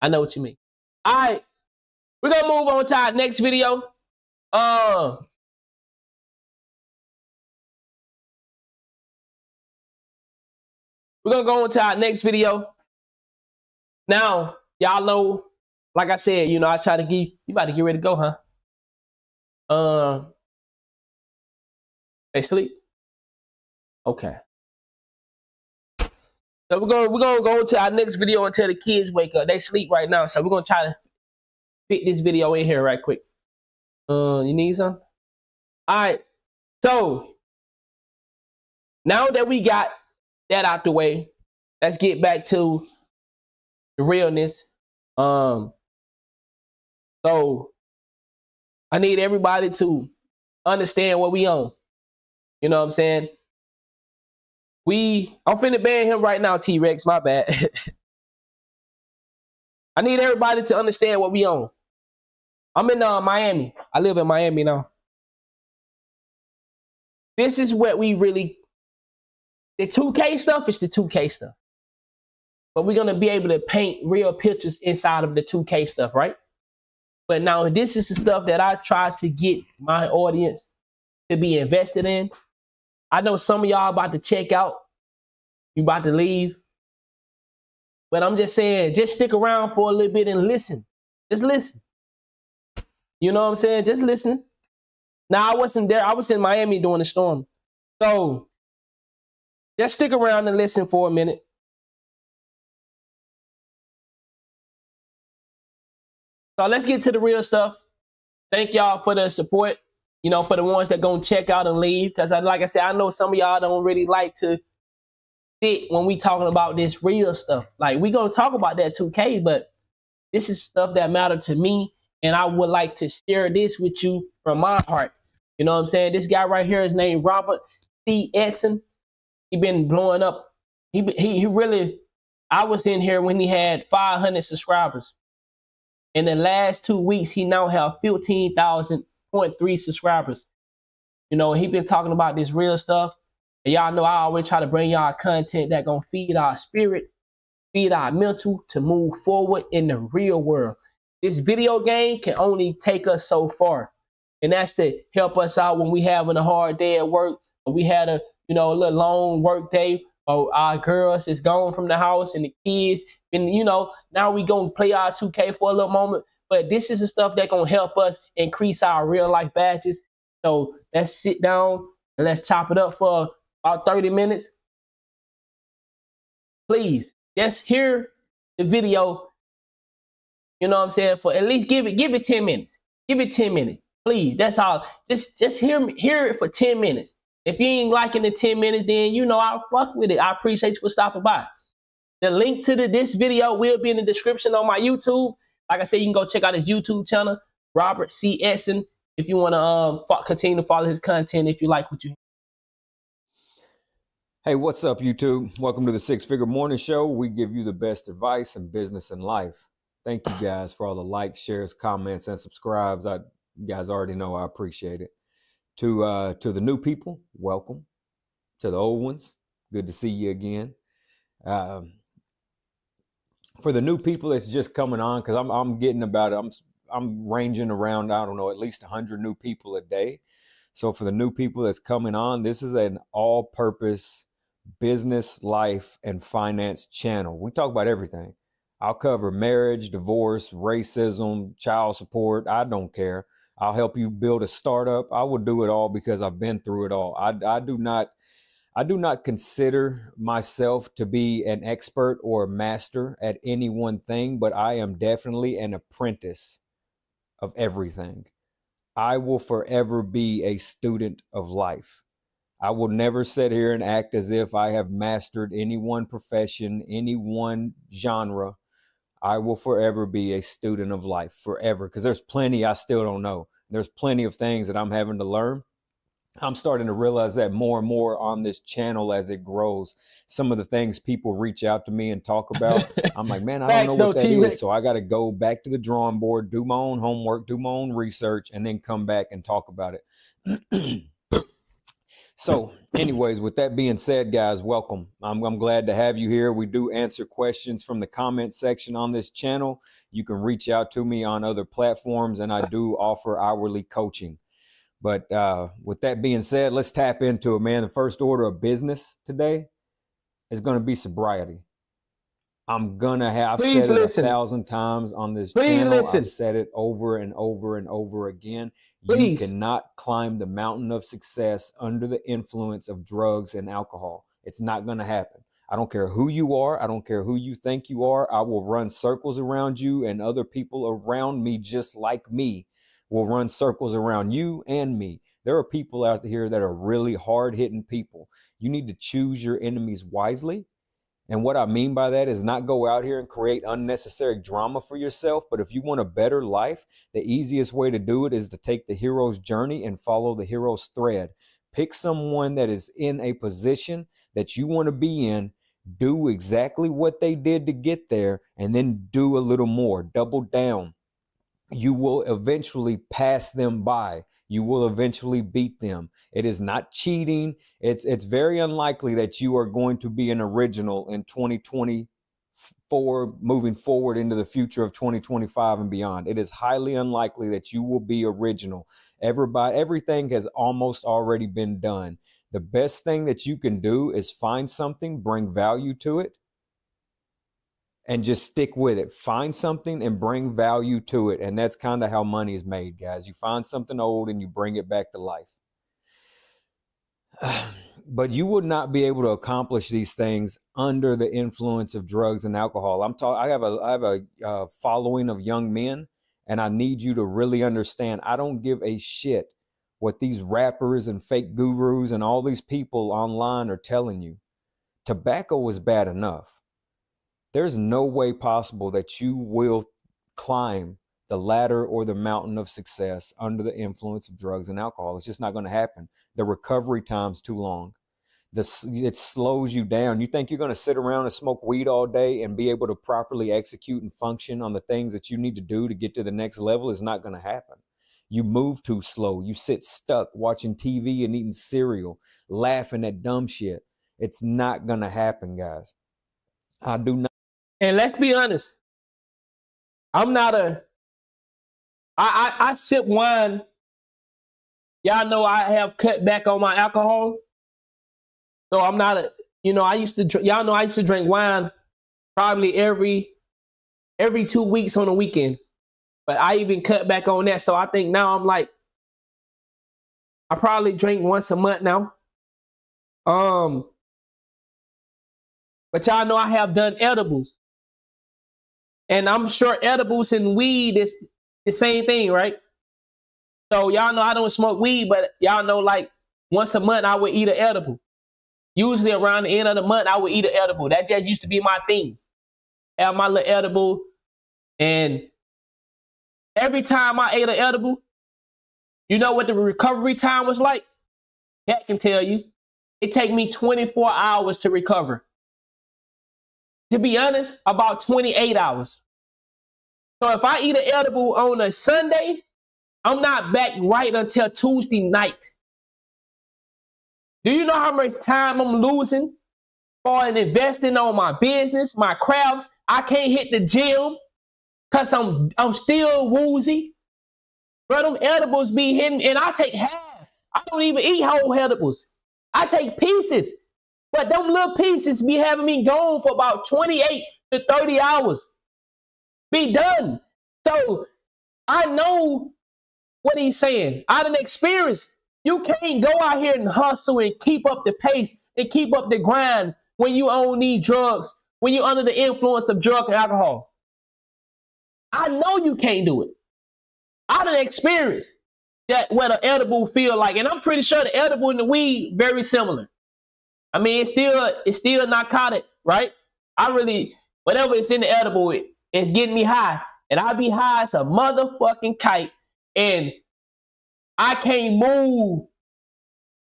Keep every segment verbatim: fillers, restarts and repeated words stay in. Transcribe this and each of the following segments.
I know what you mean. All right, we're gonna move on to our next video. Um, we're gonna go on to our next video. Now, y'all know, like I said, you know, I try to give you about to get ready to go, huh? Um, uh, they sleep. Okay. So we're gonna we're gonna go to our next video until the kids wake up. They sleep right now, so we're gonna try to fit this video in here right quick. Uh, you need some? All right. So now that we got that out the way, let's get back to the realness. Um. So I need everybody to understand what we on. You know what I'm saying? We, I'm finna ban him right now, T-Rex, my bad. I need everybody to understand what we on. I'm in uh, Miami. I live in Miami now. This is what we really, the two K stuff is the two K stuff. But we're gonna be able to paint real pictures inside of the two K stuff, right? But now this is the stuff that I try to get my audience to be invested in. I know some of y'all about to check out. You about to leave. But I'm just saying, just stick around for a little bit and listen. Just listen. You know what I'm saying? Just listen. Now, I wasn't there. I was in Miami during the storm. So just stick around and listen for a minute. So let's get to the real stuff. Thank y'all for the support. You know, for the ones that gonna check out and leave, because I, like I said, I know some of y'all don't really like to sit when we talking about this real stuff. Like, we gonna talk about that two K, but this is stuff that matter to me, and I would like to share this with you from my heart. You know what I'm saying? This guy right here is named Robert C. Edson. He been blowing up. He he he really. I was in here when he had five hundred subscribers. In the last two weeks, he now have fifteen thousand point three subscribers. You know, he been talking about this real stuff, and y'all know I always try to bring y'all content that gonna feed our spirit, feed our mental to move forward in the real world. This video game can only take us so far, and that's to help us out when we having a hard day at work, or we had a, you know, a little long work day, or our girls is gone from the house and the kids, and you know, now we gonna play our two K for a little moment. But this is the stuff that's going to help us increase our real life badges. So let's sit down and let's chop it up for about thirty minutes. Please, just hear the video. You know what I'm saying? For at least give it, give it ten minutes. Give it ten minutes. Please, that's all. Just just hear me, hear it for ten minutes. If you ain't liking the ten minutes, then you know I'll fuck with it. I appreciate you for stopping by. The link to the, this video will be in the description on my YouTube. Like I said, you can go check out his YouTube channel, Robert C. Edson, if you want to um, continue to follow his content, if you like what you hear. Hey, what's up, YouTube? Welcome to the Six Figure Morning Show. We give you the best advice in business and life. Thank you guys for all the likes, shares, comments, and subscribes. I, you guys already know I appreciate it. To, uh, to the new people, welcome. To the old ones, good to see you again. Um, For the new people that's just coming on, because I'm I'm getting about it. I'm I'm ranging around, I don't know, at least one hundred new people a day. So for the new people that's coming on, this is an all-purpose business, life, and finance channel. We talk about everything. I'll cover marriage, divorce, racism, child support. I don't care. I'll help you build a startup. I will do it all because I've been through it all. I I do not I do not consider myself to be an expert or a master at any one thing, but I am definitely an apprentice of everything. I will forever be a student of life. I will never sit here and act as if I have mastered any one profession, any one genre. I will forever be a student of life, forever, because there's plenty I still don't know. There's plenty of things that I'm having to learn. I'm starting to realize that more and more on this channel as it grows. Some of the things people reach out to me and talk about, I'm like, man, I don't know what that is. So I got to go back to the drawing board, do my own homework, do my own research, and then come back and talk about it. So anyways, with that being said, guys, welcome. I'm, I'm glad to have you here. We do answer questions from the comment section on this channel. You can reach out to me on other platforms, and I do offer hourly coaching. But uh, with that being said, let's tap into it, man. The first order of business today is going to be sobriety. I'm going to have Please said listen. it a thousand times on this Please channel. Listen. I've said it over and over and over again. Please. You cannot climb the mountain of success under the influence of drugs and alcohol. It's not going to happen. I don't care who you are. I don't care who you think you are. I will run circles around you, and other people around me, just like me, will run circles around you and me. There are people out here that are really hard-hitting people. You need to choose your enemies wisely. And what I mean by that is not go out here and create unnecessary drama for yourself. But if you want a better life, the easiest way to do it is to take the hero's journey and follow the hero's thread. Pick someone that is in a position that you want to be in. Do exactly what they did to get there, and then do a little more. Double down. You will eventually pass them by. You will eventually beat them. It is not cheating. It's, it's very unlikely that you are going to be an original in twenty twenty-four, moving forward into the future of twenty twenty-five and beyond. It is highly unlikely that you will be original. Everybody, everything has almost already been done. The best thing that you can do is find something, bring value to it, and just stick with it. Find something and bring value to it. And that's kind of how money is made, guys. You find something old and you bring it back to life. But you would not be able to accomplish these things under the influence of drugs and alcohol. I'm talking, I have a, I have a uh, following of young men, and I need you to really understand. I don't give a shit what these rappers and fake gurus and all these people online are telling you. Tobacco is bad enough. There's no way possible that you will climb the ladder or the mountain of success under the influence of drugs and alcohol. It's just not going to happen. The recovery time's too long. The, it slows you down. You think you're going to sit around and smoke weed all day and be able to properly execute and function on the things that you need to do to get to the next level? It's not going to happen. You move too slow. You sit stuck watching T V and eating cereal, laughing at dumb shit. It's not going to happen, guys. I do not. And let's be honest, I'm not a, I, I, I sip wine. Y'all know I have cut back on my alcohol. So I'm not a, you know, I used to, y'all know I used to drink wine probably every, every two weeks on the weekend. But I even cut back on that. So I think now I'm like, I probably drink once a month now. Um, but y'all know I have done edibles. And I'm sure edibles and weed is the same thing, right? So y'all know I don't smoke weed, but y'all know like once a month I would eat an edible. Usually around the end of the month, I would eat an edible. That just used to be my thing. Have my little edible. And every time I ate an edible, you know what the recovery time was like? Cat can tell you. It take me twenty-four hours to recover. To be honest, about twenty-eight hours. So if I eat an edible on a Sunday, I'm not back right until Tuesday night. Do you know how much time I'm losing for investing on my business, my crafts? I can't hit the gym because I'm, I'm still woozy. Bro, them edibles be hitting, and I take half. I don't even eat whole edibles. I take pieces. But them little pieces be having me gone for about twenty-eight to thirty hours. Be done. So I know what he's saying. Out of experience, you can't go out here and hustle and keep up the pace and keep up the grind when you only need drugs, when you're under the influence of drug and alcohol. I know you can't do it. Out of experience, that what an edible feel like. And I'm pretty sure the edible and the weed very similar. I mean, it's still, it's still narcotic, right? I really, whatever is in the edible, it, it's getting me high. And I be high as a motherfucking kite. And I can't move.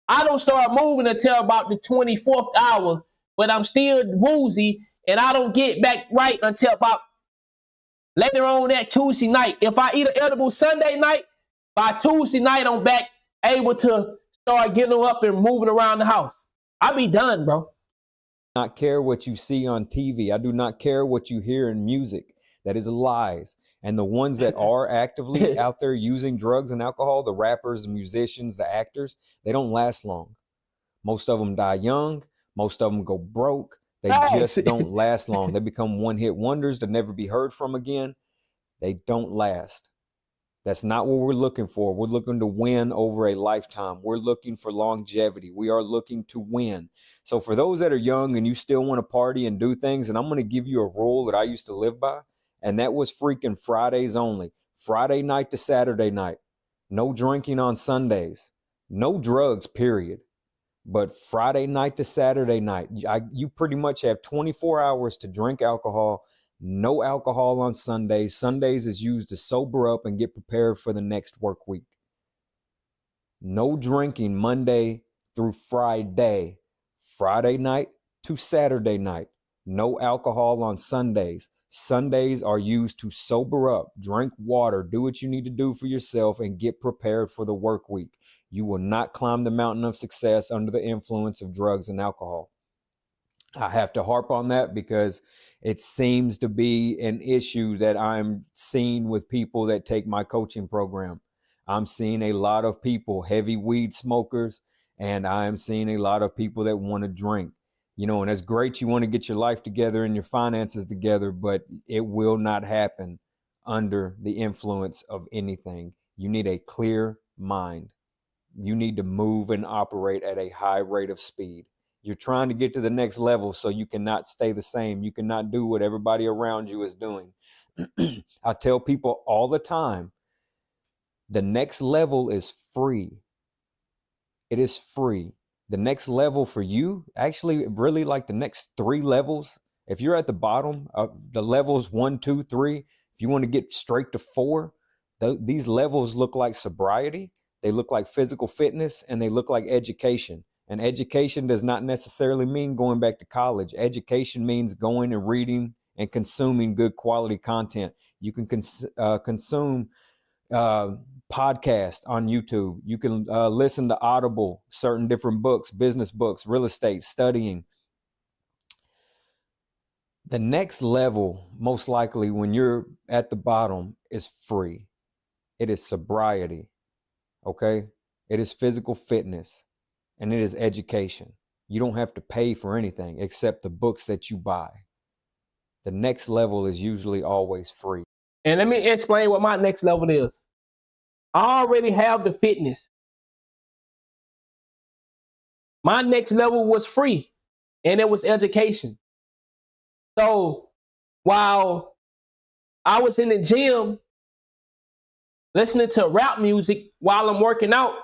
I don't start moving until about the twenty-fourth hour, but I'm still woozy. And I don't get back right until about later on that Tuesday night. If I eat an edible Sunday night, by Tuesday night, I'm back able to start getting them up and moving around the house. I'll be done, bro. I do not care what you see on T V. I do not care what you hear in music. That is lies. And the ones that are actively out there using drugs and alcohol, the rappers, the musicians, the actors, they don't last long. Most of them die young. Most of them go broke. They just don't last long. They become one-hit wonders to never be heard from again. They don't last. That's not what we're looking for. We're looking to win over a lifetime. We're looking for longevity. We are looking to win. So for those that are young and you still want to party and do things, and I'm going to give you a rule that I used to live by, and that was freaking Fridays only. Friday night to Saturday night. No drinking on Sundays. No drugs, period. But Friday night to Saturday night, I, you pretty much have twenty-four hours to drink alcohol. No alcohol on Sundays. Sundays is used to sober up and get prepared for the next work week. No drinking Monday through Friday. Friday night to Saturday night. No alcohol on Sundays. Sundays are used to sober up, drink water, do what you need to do for yourself, and get prepared for the work week. You will not climb the mountain of success under the influence of drugs and alcohol. I have to harp on that because it seems to be an issue that I'm seeing with people that take my coaching program. I'm seeing a lot of people, heavy weed smokers, and I'm seeing a lot of people that want to drink. You know, and it's great you want to get your life together and your finances together, but it will not happen under the influence of anything. You need a clear mind. You need to move and operate at a high rate of speed. You're trying to get to the next level, so you cannot stay the same. You cannot do what everybody around you is doing. I tell people all the time, the next level is free. It is free. The next level for you, actually really like the next three levels. If you're at the bottom of the levels one, two, three, if you want to get straight to four, th- these levels look like sobriety. They look like physical fitness, and they look like education. And education does not necessarily mean going back to college. Education means going and reading and consuming good quality content. You can cons uh, consume uh, podcasts on YouTube. You can uh, listen to Audible, certain different books, business books, real estate, studying. The next level, most likely when you're at the bottom, is free. It is sobriety, okay? It is physical fitness. And it is education. You don't have to pay for anything except the books that you buy. The next level is usually always free. And let me explain what my next level is. I already have the fitness. My next level was free, and it was education. So while I was in the gym listening to rap music while I'm working out,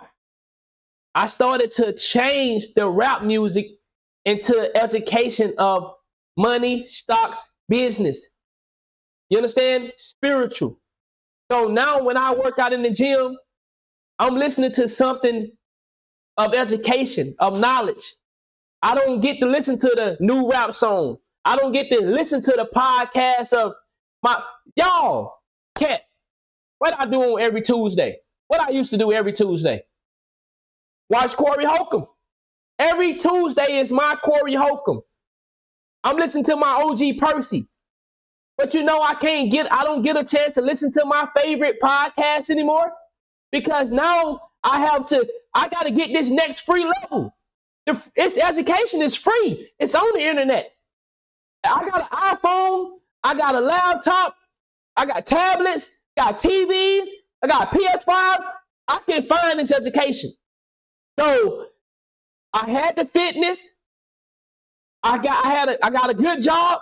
I started to change the rap music into education of money, stocks, business. You understand? Spiritual. So now when I work out in the gym, I'm listening to something of education, of knowledge. I don't get to listen to the new rap song. I don't get to listen to the podcast of my, y'all, cat, what I do on every Tuesday, what I used to do every Tuesday. Watch Corey Holcomb. Every Tuesday is my Corey Holcomb. I'm listening to my O G Percy. But you know, I can't get, I don't get a chance to listen to my favorite podcast anymore, because now I have to, I got to get this next free level. The, it's education is free. It's on the internet. I got an iPhone. I got a laptop. I got tablets. Got T Vs. I got a P S five. I can find this education. So I had the fitness. I got I had a, I got a good job.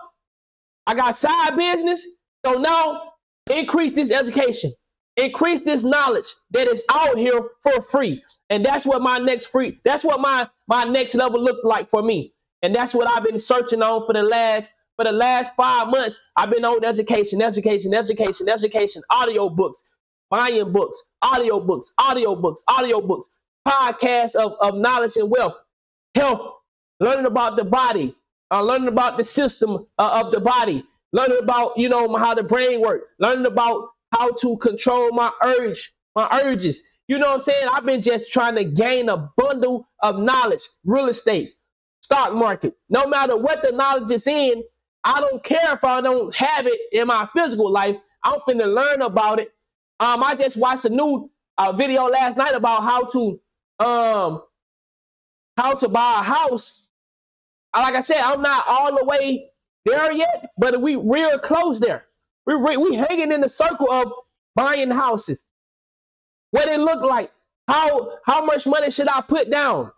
I got side business. So now increase this education, increase this knowledge that is out here for free. And that's what my next free, that's what my, my next level looked like for me. And that's what I've been searching on for the last for the last five months. I've been on education, education, education, education, audio books, buying books, audio books, audio books, audio books. Podcast of, of knowledge and wealth, health, learning about the body, uh, learning about the system uh, of the body, learning about, you know, how the brain works, learning about how to control my urge, my urges, You know what I'm saying? I've been just trying to gain a bundle of knowledge, real estate, stock market. No matter what the knowledge is in, I don't care if I don't have it in my physical life. I'm finna learn about it. Um, I just watched a new uh, video last night about how to um, how to buy a house. Like I said, I'm not all the way there yet, but we real close there. We re we hanging in the circle of buying houses. What it look like? How how much money should I put down?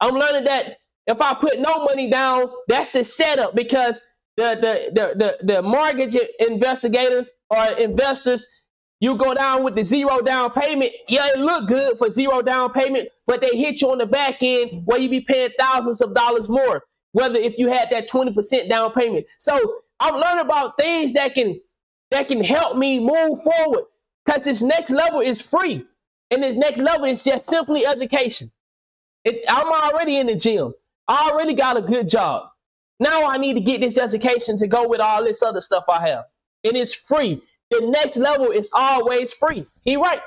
I'm learning that if I put no money down, that's the setup, because the the the the, the mortgage investigators or investors, you go down with the zero down payment. Yeah, it look good for zero down payment, but they hit you on the back end where you be paying thousands of dollars more, whether if you had that twenty percent down payment. So I'm learning about things that can that can help me move forward, because this next level is free, and this next level is just simply education. It, I'm already in the gym. I already got a good job. Now I need to get this education to go with all this other stuff I have, and it's free. The next level is always free. He right.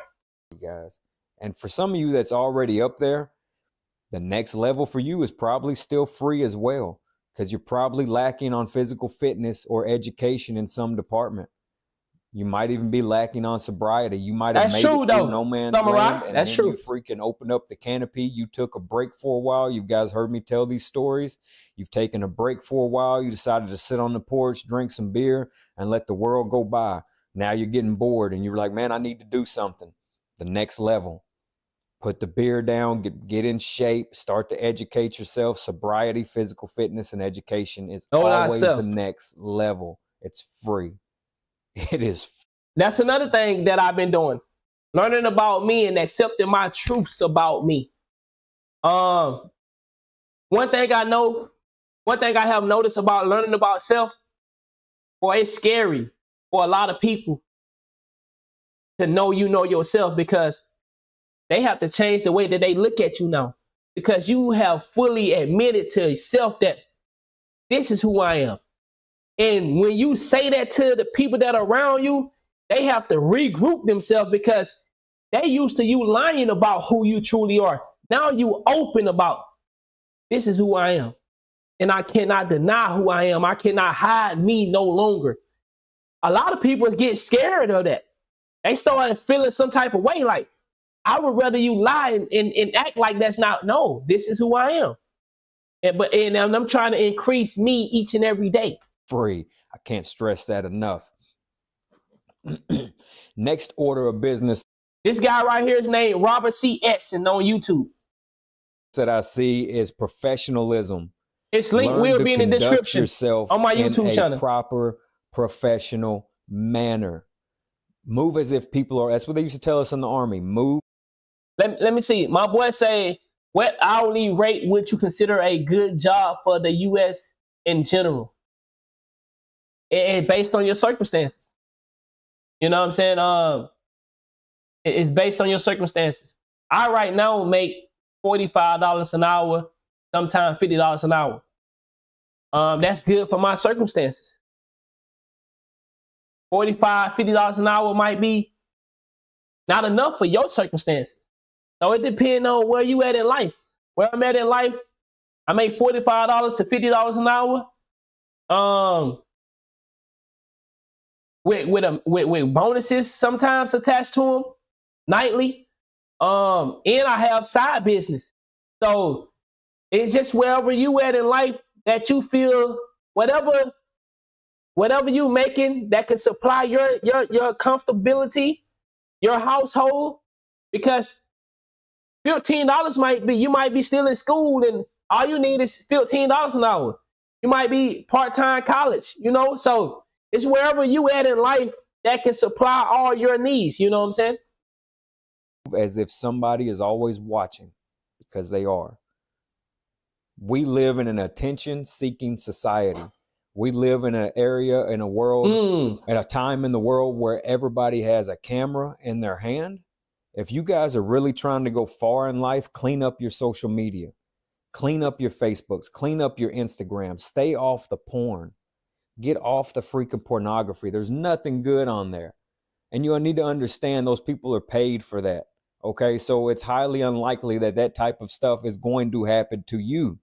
You guys, and for some of you that's already up there, the next level for you is probably still free as well, because you're probably lacking on physical fitness or education in some department. You might even be lacking on sobriety. You might have made it through no man's land, and then you freaking opened up the canopy. You took a break for a while. You guys heard me tell these stories. You've taken a break for a while. You decided to sit on the porch, drink some beer, and let the world go by. Now you're getting bored, and you're like, man, I need to do something. The next level. Put the beer down, get, get in shape, start to educate yourself. Sobriety, physical fitness, and education is Know always thyself. The next level. It's free. It is. That's another thing that I've been doing. Learning about me and accepting my truths about me. Um, one thing I know, one thing I have noticed about learning about self, boy, it's scary for a lot of people to know you know yourself, because they have to change the way that they look at you now, because you have fully admitted to yourself that this is who I am. And when you say that to the people that are around you, they have to regroup themselves, because they used to you lying about who you truly are. Now you open about, this is who I am, and I cannot deny who I am. I cannot hide me no longer. A lot of people get scared of that. They started feeling some type of way like, I would rather you lie and, and, and act like that's not, no, this is who I am. And, but, and I'm trying to increase me each and every day. Free. I can't stress that enough. Next order of business. This guy right here is named Robert C. Edson on YouTube. That I see is professionalism. Its link Learn will be in the description on my YouTube in channel. A proper professional manner. Move as if people are, that's what they used to tell us in the army. Move. Let, let me see. My boy say, what hourly rate would you consider a good job for the U S in general? It's based on your circumstances. You know what I'm saying? Um, it's based on your circumstances. I right now make forty-five dollars an hour, sometimes fifty dollars an hour. Um, that's good for my circumstances. forty-five dollars, fifty dollars an hour might be not enough for your circumstances. So it depends on where you at in life. Where I'm at in life, I make forty-five dollars to fifty dollars an hour. Um, with with, a, with with bonuses sometimes attached to them nightly. Um, and I have side business. So it's just wherever you at in life that you feel whatever Whatever you making that can supply your, your, your comfortability, your household, because fifteen dollars might be, you might be still in school and all you need is fifteen dollars an hour. You might be part-time college, you know? So it's wherever you at in life that can supply all your needs, you know what I'm saying? As if somebody is always watching, because they are. We live in an attention-seeking society. We live in an area, in a world, mm. at a time in the world where everybody has a camera in their hand. If you guys are really trying to go far in life, clean up your social media, clean up your Facebooks, clean up your Instagram, stay off the porn, get off the freaking pornography. There's nothing good on there. And you need to understand those people are paid for that. Okay, so it's highly unlikely that that type of stuff is going to happen to you.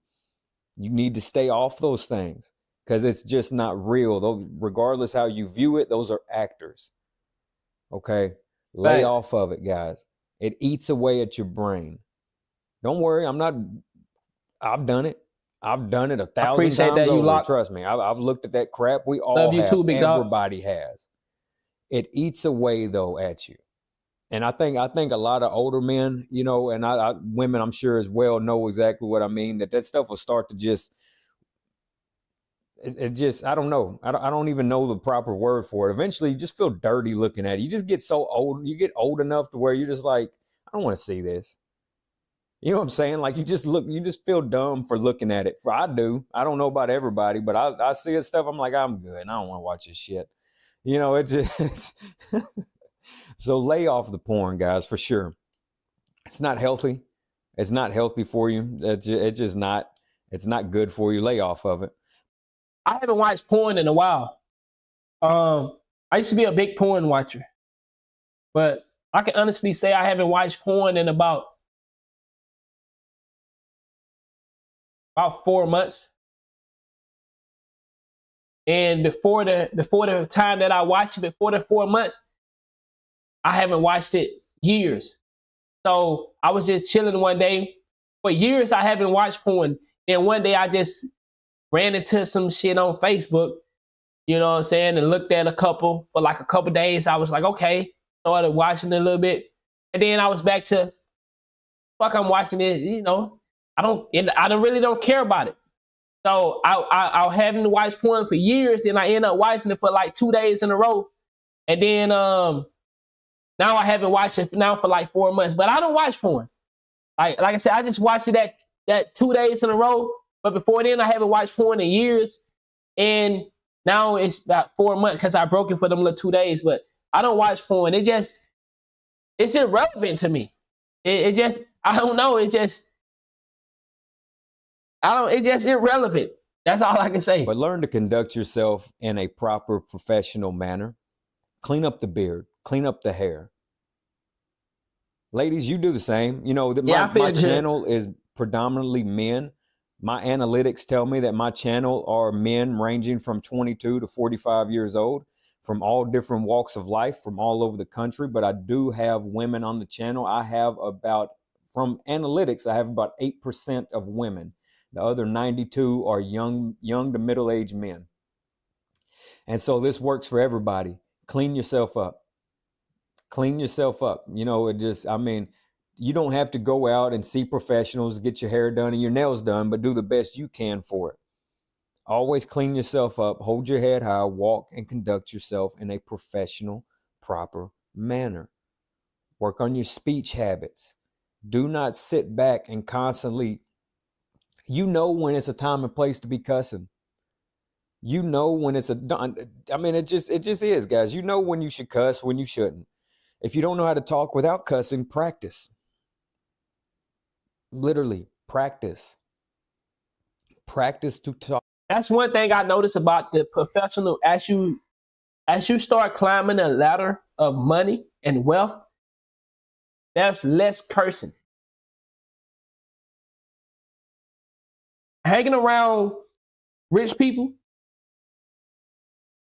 You need to stay off those things because it's just not real. Though, regardless how you view it, those are actors. Okay, lay Thanks. off of it, guys. It eats away at your brain. Don't worry, I'm not. I've done it. I've done it a thousand times over. Lock- Trust me, I've, I've looked at that crap. We all Love have. You too, big dog. Everybody has. It eats away though at you. And I think I think a lot of older men, you know, and I, I, women, I'm sure as well, know exactly what I mean. That that stuff will start to just, it, it just, I don't know, I don't, I don't even know the proper word for it. Eventually, you just feel dirty looking at it. You just get so old, you get old enough to where you're just like, I don't want to see this. You know what I'm saying? Like you just look, you just feel dumb for looking at it. For I do, I don't know about everybody, but I I see this stuff, I'm like, I'm good. I don't want to watch this shit. You know, it just. So lay off the porn, guys, for sure. It's not healthy. It's not healthy for you. It's just, it's just not, it's not good for you. Lay off of it. I haven't watched porn in a while. Um, I used to be a big porn watcher, but I can honestly say I haven't watched porn in about, about four months. And before the, before the time that I watched it, before the four months, I haven't watched it years. So I was just chilling one day. For years, I haven't watched porn. Then one day I just ran into some shit on Facebook, you know what I'm saying, and looked at a couple for like a couple days. I was like, okay, started watching it a little bit. And then I was back to, fuck, I'm watching it, you know. I don't, I don't really don't care about it. So I, I, I haven't watched porn for years. Then I end up watching it for like two days in a row. And then, um, now I haven't watched it now for like four months, but I don't watch porn. Like, like I said, I just watched it that, that two days in a row. But before then, I haven't watched porn in years. And now it's about four months because I broke it for them little two days. But I don't watch porn. It just, it's irrelevant to me. It, it just, I don't know. It just, I don't, it just irrelevant. That's all I can say. But learn to conduct yourself in a proper professional manner. Clean up the beard. Clean up the hair. Ladies, you do the same. You know, the, yeah, my, my channel is predominantly men. My analytics tell me that my channel are men ranging from twenty-two to forty-five years old, from all different walks of life, from all over the country. But I do have women on the channel. I have about, from analytics, I have about eight percent of women. The other ninety-two are young, young to middle-aged men. And so this works for everybody. Clean yourself up. Clean yourself up. You know, it just, I mean, you don't have to go out and see professionals, get your hair done and your nails done, but do the best you can for it. Always clean yourself up, hold your head high, walk and conduct yourself in a professional, proper manner. Work on your speech habits. Do not sit back and constantly, you know when it's a time and place to be cussing. You know when it's a, I mean, it just, it just is, guys. You know when you should cuss, when you shouldn't. If you don't know how to talk without cussing, practice. Literally, practice. Practice to talk. That's one thing I noticed about the professional. As you, as you start climbing a ladder of money and wealth, there's less cursing. Hanging around rich people,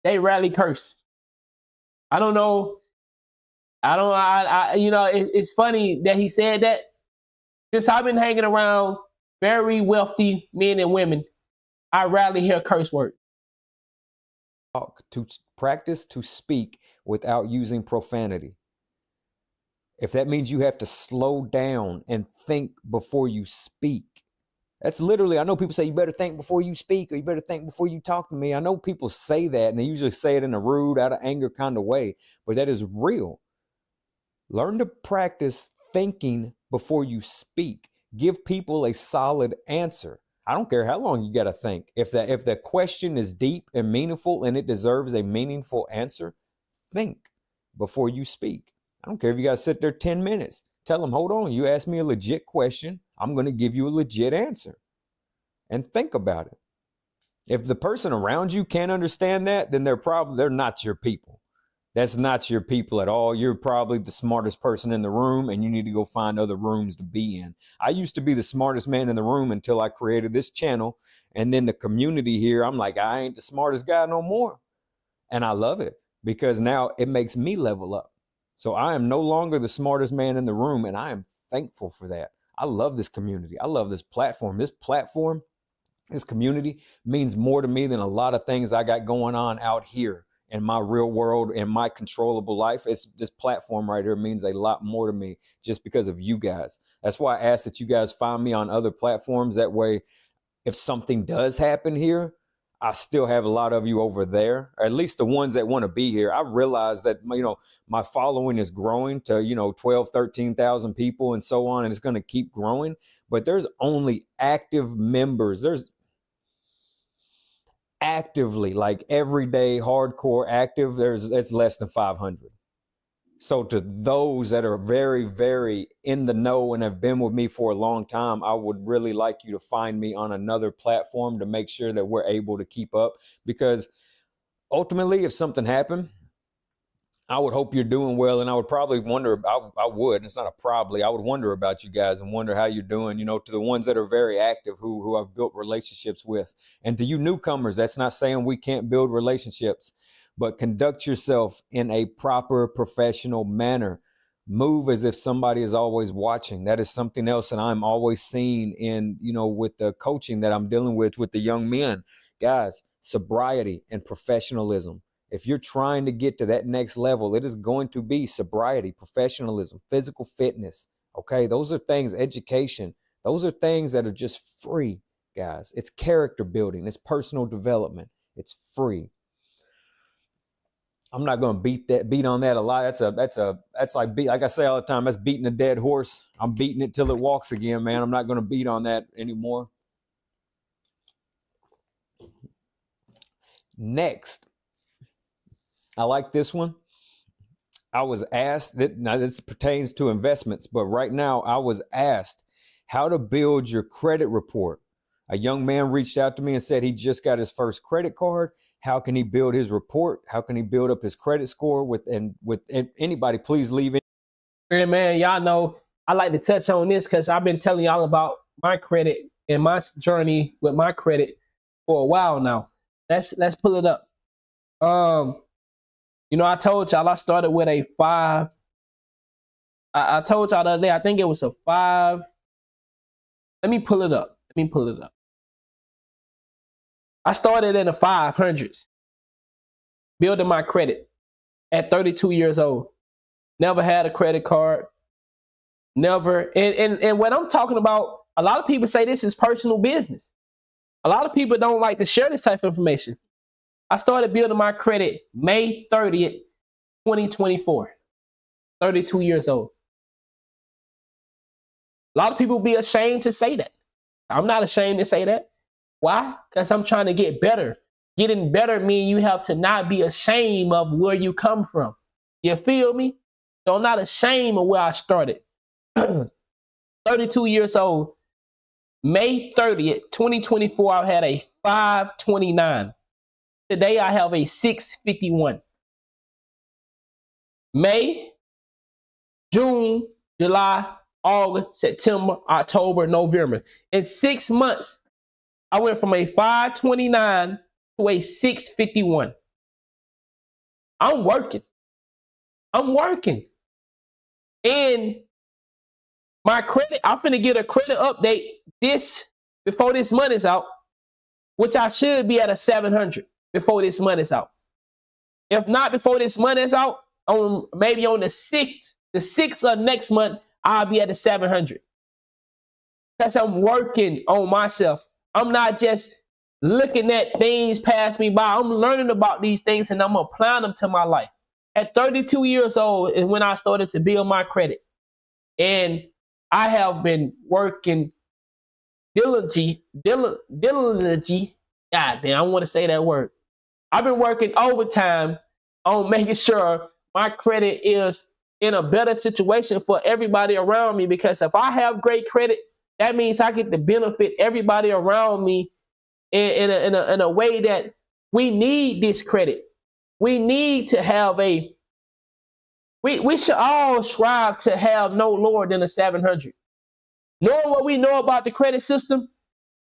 they rarely curse. I don't know. I don't, I, I you know, it, it's funny that he said that. Since I've been hanging around very wealthy men and women, I rarely hear curse words. To practice to speak without using profanity. If that means you have to slow down and think before you speak. That's literally, I know people say you better think before you speak or you better think before you talk to me. I know people say that and they usually say it in a rude, out of anger kind of way, but that is real. Learn to practice thinking before you speak. Give people a solid answer. I don't care how long you got to think. If that if the question is deep and meaningful and it deserves a meaningful answer, think before you speak. I don't care if you got to sit there ten minutes. Tell them, hold on, you asked me a legit question. I'm going to give you a legit answer. And think about it. If the person around you can't understand that, then they're probably, they're not your people. That's not your people at all. You're probably the smartest person in the room, and you need to go find other rooms to be in. I used to be the smartest man in the room until I created this channel. And then the community here, I'm like, I ain't the smartest guy no more. And I love it because now it makes me level up. So I am no longer the smartest man in the room, and I am thankful for that. I love this community. I love this platform. This platform, this community means more to me than a lot of things I got going on out here. In my real world, in my controllable life, it's this platform right here means a lot more to me just because of you guys. That's why I ask that you guys find me on other platforms. That way, if something does happen here, I still have a lot of you over there, or at least the ones that want to be here. I realize that, you know, my following is growing to, you know, twelve, thirteen thousand people and so on. And it's going to keep growing, but there's only active members. There's actively, like everyday hardcore active, there's it's less than five hundred. So to those that are very, very in the know and have been with me for a long time, I would really like you to find me on another platform to make sure that we're able to keep up, because ultimately, if something happened, I would hope you're doing well, and I would probably wonder, I, I would, and it's not a probably, I would wonder about you guys and wonder how you're doing, you know, to the ones that are very active, who, who I've built relationships with. And to you newcomers, that's not saying we can't build relationships, but conduct yourself in a proper professional manner. Move as if somebody is always watching. That is something else that I'm always seeing in, you know, with the coaching that I'm dealing with, with the young men. Guys, sobriety and professionalism. If you're trying to get to that next level, it is going to be sobriety, professionalism, physical fitness. Okay, those are things, education. Those are things that are just free, guys. It's character building. It's personal development. It's free. I'm not going to beat that beat on that a lot. That's a that's a that's like beat, like I say all the time. That's beating a dead horse. I'm beating it till it walks again, man. I'm not going to beat on that anymore. Next. I like this one. I was asked that now this pertains to investments, but right now I was asked how to build your credit report. A young man reached out to me and said he just got his first credit card. How can he build his report? How can he build up his credit score with and with and anybody? Please leave it. Hey man, y'all know I like to touch on this because I've been telling y'all about my credit and my journey with my credit for a while now. Let's let's pull it up. Um. You know, I told y'all I started with a five. I, I told y'all the other day, I think it was a five. Let me pull it up. Let me pull it up. I started in the five hundreds, building my credit at thirty-two years old. Never had a credit card. Never. And, and, and what I'm talking about, a lot of people say this is personal business. A lot of people don't like to share this type of information. I started building my credit May thirtieth, twenty twenty-four, thirty-two years old. A lot of people be ashamed to say that. I'm not ashamed to say that. Why? Because I'm trying to get better. Getting better means you have to not be ashamed of where you come from. You feel me? So I'm not ashamed of where I started. thirty-two years old, May thirtieth, twenty twenty-four, I had a five twenty-nine. Today, I have a six fifty-one. May, June, July, August, September, October, November. In six months, I went from a five twenty-nine to a six fifty-one. I'm working. I'm working. And my credit, I'm finna get a credit update this before this month is out, which I should be at a seven hundred. Before this month is out. If not before this month is out, on maybe on the sixth, the sixth of next month, I'll be at the seven hundred. Because I'm working on myself. I'm not just looking at things pass me by. I'm learning about these things and I'm applying them to my life. At thirty-two years old is when I started to build my credit. And I have been working diligently, diligently. God damn, I want to say that word. I've been working overtime on making sure my credit is in a better situation for everybody around me, because if I have great credit, that means I get to benefit everybody around me in, in, a, in, a, in a way that we need this credit. We need to have a We, we should all strive to have no lower than a seven hundred. Knowing what we know about the credit system,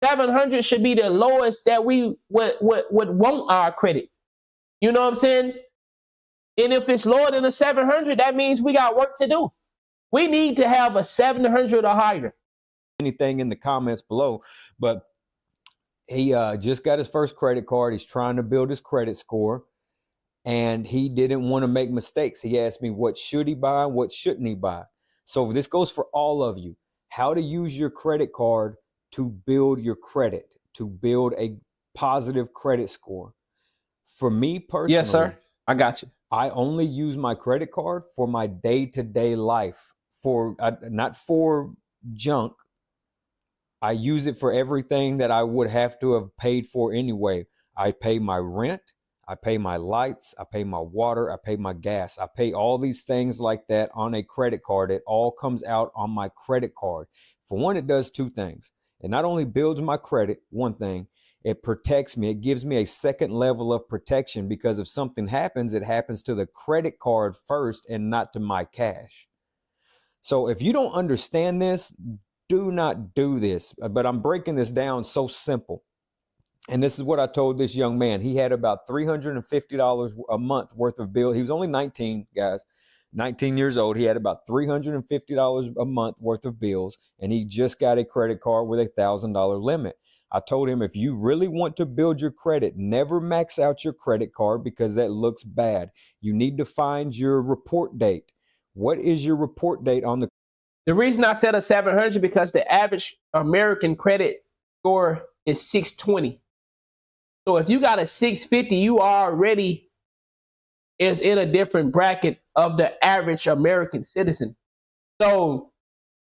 seven hundred should be the lowest that we would, would, would want our credit. You know what I'm saying? And if it's lower than a seven hundred, that means we got work to do. We need to have a seven hundred or higher. Anything in the comments below, but he uh, just got his first credit card. He's trying to build his credit score, and he didn't want to make mistakes. He asked me, what should he buy? What shouldn't he buy? So this goes for all of you. How to use your credit card to build your credit, to build a positive credit score. For me personally, yes, sir, I got you. I only use my credit card for my day-to-day life, for uh, not for junk. I use it for everything that I would have to have paid for anyway. I pay my rent, I pay my lights, I pay my water, I pay my gas, I pay all these things like that on a credit card. It all comes out on my credit card. For one, it does two things. It not only builds my credit, one thing, it protects me. It gives me a second level of protection, because if something happens, it happens to the credit card first and not to my cash. So if you don't understand this, do not do this. But I'm breaking this down so simple. And this is what I told this young man. He had about three hundred fifty dollars a month worth of bill. He was only nineteen, guys, nineteen years old. He had about three hundred fifty dollars a month worth of bills, and he just got a credit card with a one thousand dollar limit. I told him, if you really want to build your credit, never max out your credit card, because that looks bad. You need to find your report date. What is your report date on the? The reason I said a seven hundred, because the average American credit score is six twenty. So if you got a six fifty, you already is in a different bracket of the average American citizen. So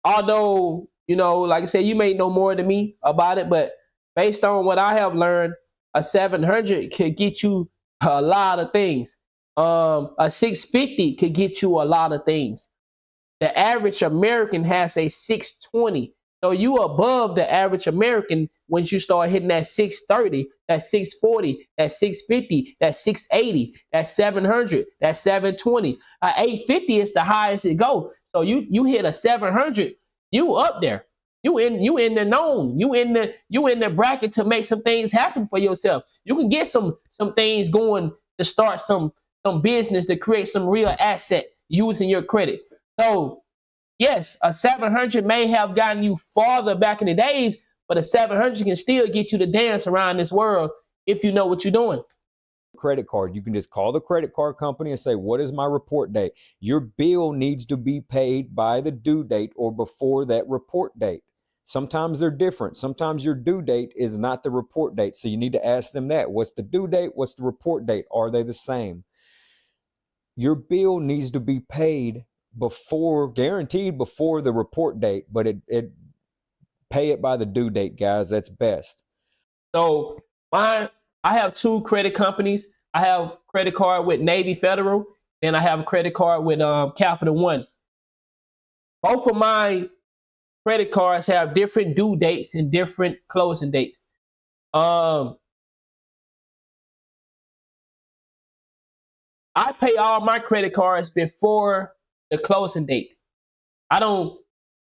although, you know, like I said, you may know more than me about it, but based on what I have learned, a seven hundred could get you a lot of things. Um, a six fifty could get you a lot of things. The average American has a six twenty. So you above the average American when you start hitting that six thirty, that six forty, that six fifty, that six eighty, that seven hundred, that seven twenty. Uh, eight fifty is the highest it go. So you, you hit a seven hundred, you up there. You in, you in the known. You in the, you in the bracket to make some things happen for yourself. You can get some, some things going to start some, some business, to create some real asset using your credit. So yes, a seven hundred may have gotten you farther back in the days, but a seven hundred can still get you to dance around this world if you know what you're doing. Credit card, you can just call the credit card company and say, what is my report date? Your bill needs to be paid by the due date or before that report date. Sometimes they're different. Sometimes your due date is not the report date. So you need to ask them that. What's the due date? What's the report date? Are they the same? Your bill needs to be paid before, guaranteed before the report date, but it, it pay it by the due date, guys. That's best. So my, I have two credit companies. I have credit card with Navy Federal, and I have a credit card with um, Capital One. Both of my credit cards have different due dates and different closing dates. Um, I pay all my credit cards before the closing date. I don't,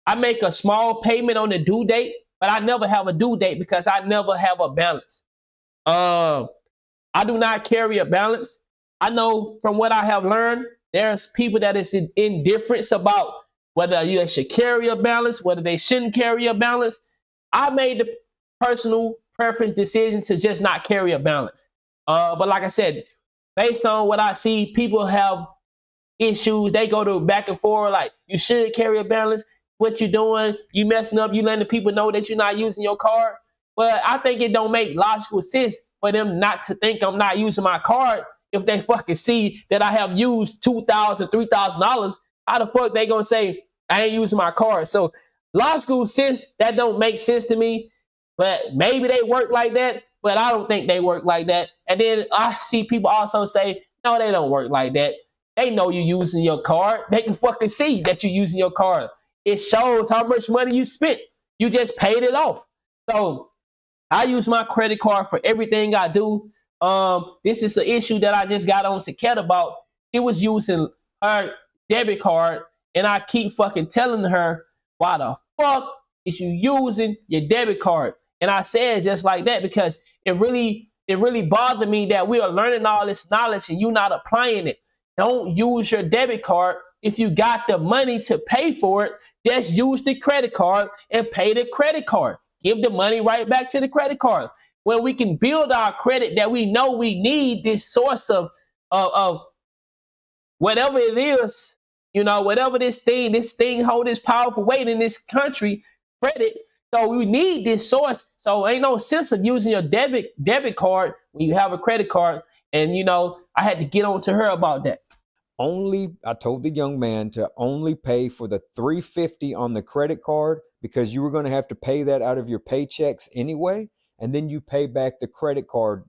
I make a small payment on the due date, but I never have a due date because I never have a balance. Um, I do not carry a balance. I know from what I have learned, there's people that is in indifference about whether you should carry a balance, whether they shouldn't carry a balance. I made the personal preference decision to just not carry a balance. Uh, but like I said, based on what I see, people have issues. They go to back and forth, like, you should carry a balance. What you doing? You messing up. You letting people know that you're not using your card. But I think it don't make logical sense for them not to think I'm not using my card if they fucking see that I have used two thousand dollars, three thousand dollars. How the fuck they gonna say I ain't using my card? So logical sense, that don't make sense to me. But maybe they work like that, but I don't think they work like that. And then I see people also say, no, they don't work like that. They know you using your card. They can fucking see that you're using your card. It shows how much money you spent. You just paid it off. So I use my credit card for everything I do. Um, this is an issue that I just got on to Ket about. She was using her debit card, and I keep fucking telling her, why the fuck is you using your debit card? And I said just like that, because it really, it really bothered me that we are learning all this knowledge and you're not applying it. Don't use your debit card. If you got the money to pay for it, just use the credit card and pay the credit card. Give the money right back to the credit card. When we can build our credit that we know we need, this source of, of, of whatever it is, you know, whatever this thing, this thing hold this powerful weight in this country, credit. So we need this source. So ain't no sense of using your debit debit card when you have a credit card. And, you know, I had to get on to her about that. Only, I told the young man to only pay for the three fifty on the credit card, because you were going to have to pay that out of your paychecks anyway. And then you pay back the credit card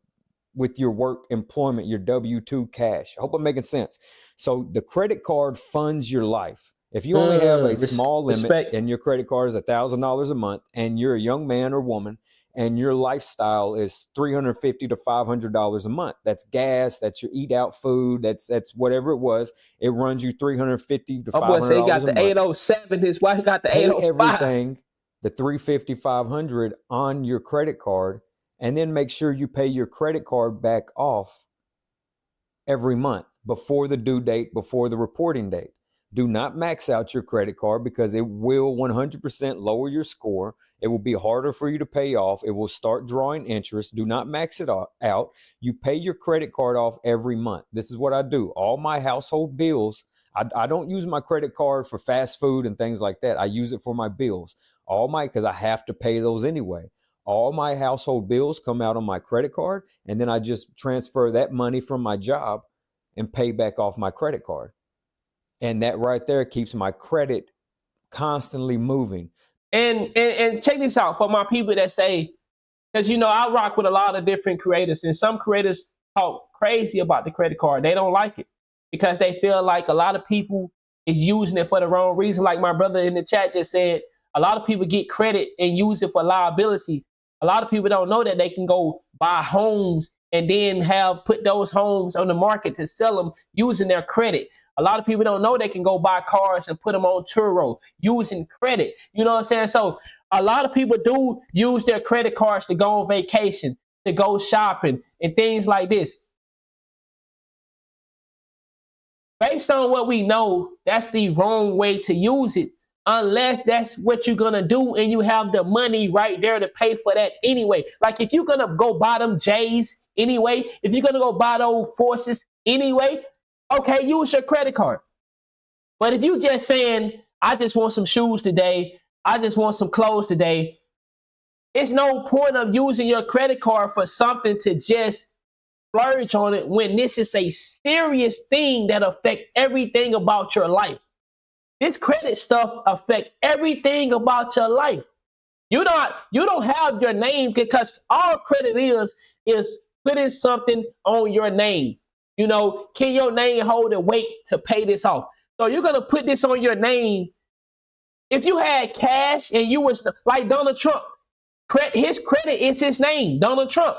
with your work employment, your W two cash. I hope I'm making sense. So the credit card funds your life. If you only have a small limit and your credit card is a thousand dollars a month, and you're a young man or woman, and your lifestyle is three hundred fifty to five hundred dollars a month. That's gas, that's your eat out food, that's that's whatever it was. It runs you three hundred fifty to five hundred dollars a month. He got the eight oh seven, his wife got the pay eight oh five. Everything, the three fifty, five hundred on your credit card, and then make sure you pay your credit card back off every month before the due date, before the reporting date. Do not max out your credit card, because it will one hundred percent lower your score. It will be harder for you to pay off. It will start drawing interest. Do not max it out. You pay your credit card off every month. This is what I do. All my household bills, I, I don't use my credit card for fast food and things like that. I use it for my bills. All my, because I have to pay those anyway. All my household bills come out on my credit card, and then I just transfer that money from my job and pay back off my credit card. And that right there keeps my credit constantly moving. And, and and check this out for my people that say, because, you know, I rock with a lot of different creators, and some creators talk crazy about the credit card. They don't like it because they feel like a lot of people is using it for the wrong reason. Like my brother in the chat just said, a lot of people get credit and use it for liabilities. A lot of people don't know that they can go buy homes and then have put those homes on the market to sell them using their credit. A lot of people don't know they can go buy cars and put them on Turo using credit. You know what I'm saying? So a lot of people do use their credit cards to go on vacation, to go shopping, and things like this. Based on what we know, that's the wrong way to use it, unless that's what you're going to do and you have the money right there to pay for that anyway. Like if you're going to go buy them J's anyway, if you're going to go buy those Forces anyway, okay, use your credit card. But if you just saying, I just want some shoes today, I just want some clothes today, it's no point of using your credit card for something to just splurge on it when this is a serious thing that affects everything about your life. This credit stuff affects everything about your life. You don't, you don't have your name, because all credit is is putting something on your name. You know, can your name hold a weight to pay this off? So you're going to put this on your name. If you had cash and you was like Donald Trump, his credit is his name, Donald Trump.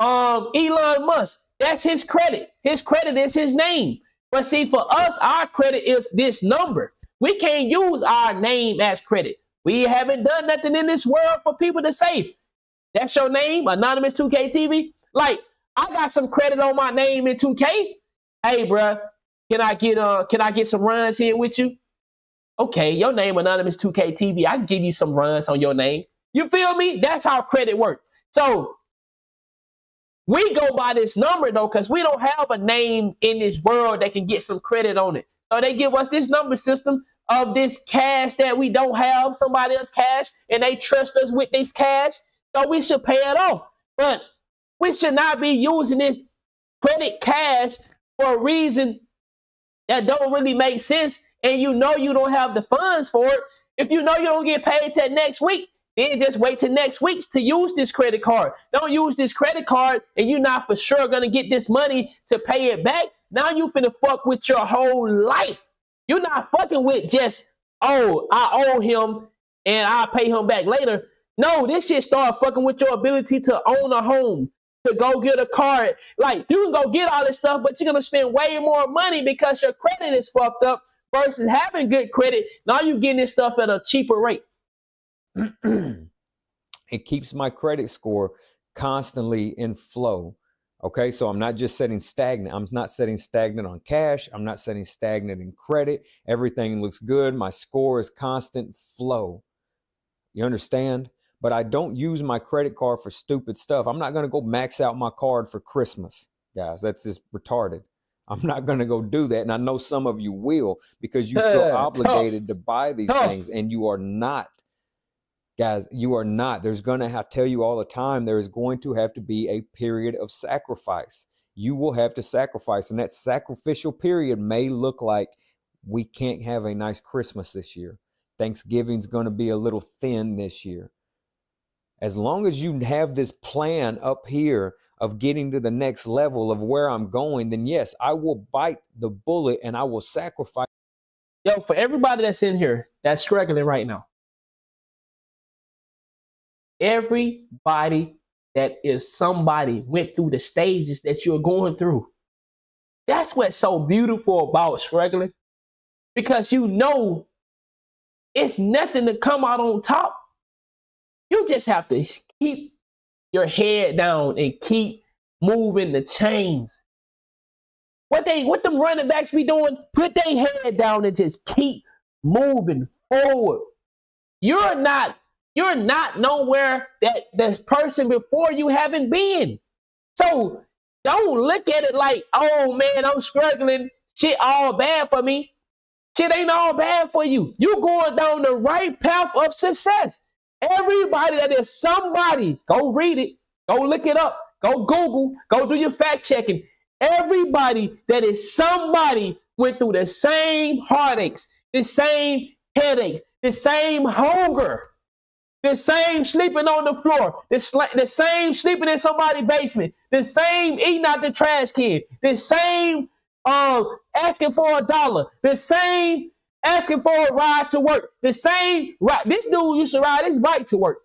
Um, Elon Musk, that's his credit. His credit is his name. But see, for us, our credit is this number. We can't use our name as credit. We haven't done nothing in this world for people to say, that's your name, Anonymous two K T V. Like, I got some credit on my name in two K. Hey, bruh, can I get uh, can I get some runs here with you? Okay, your name Anonymous two K T V. I can give you some runs on your name. You feel me? That's how credit works. So we go by this number though, because we don't have a name in this world that can get some credit on it. So they give us this number system of this cash that we don't have, somebody else's cash, and they trust us with this cash. So we should pay it off. But we should not be using this credit cash for a reason that don't really make sense, and you know you don't have the funds for it. If you know you don't get paid till next week, then just wait till next week to use this credit card. Don't use this credit card and you're not for sure going to get this money to pay it back. Now you finna fuck with your whole life. You're not fucking with just, oh, I owe him and I'll pay him back later. No, this shit start fucking with your ability to own a home, to go get a card. Like, you can go get all this stuff, but you're going to spend way more money because your credit is fucked up versus having good credit. Now you're getting this stuff at a cheaper rate. It keeps my credit score constantly in flow. Okay, so I'm not just setting stagnant. I'm not setting stagnant on cash. I'm not setting stagnant in credit. Everything looks good. My score is constant flow. You understand? But I don't use my credit card for stupid stuff. I'm not going to go max out my card for Christmas, guys. That's just retarded. I'm not going to go do that. And I know some of you will because you feel uh, obligated tough. to buy these tough. things, and you are not. Guys, you are not. There's going to, I tell you all the time, there is going to have to be a period of sacrifice. You will have to sacrifice. And that sacrificial period may look like we can't have a nice Christmas this year. Thanksgiving's going to be a little thin this year. As long as you have this plan up here of getting to the next level of where I'm going, then yes, I will bite the bullet and I will sacrifice. Yo, for everybody that's in here that's struggling right now, everybody that is somebody went through the stages that you're going through. That's what's so beautiful about struggling, because you know it's nothing to come out on top. You just have to keep your head down and keep moving the chains. What they, what them running backs be doing, put their head down and just keep moving forward. You're not You're not nowhere that the person before you haven't been. So don't look at it like, oh man, I'm struggling. Shit all bad for me. Shit ain't all bad for you. You're going down the right path of success. Everybody that is somebody, go read it. Go look it up. Go Google. Go do your fact checking. Everybody that is somebody went through the same heartaches, the same headache, the same hunger. The same sleeping on the floor, the, the same sleeping in somebody's basement, the same eating out the trash can, the same uh, asking for a dollar, the same asking for a ride to work, the same ride. This dude used to ride his bike to work.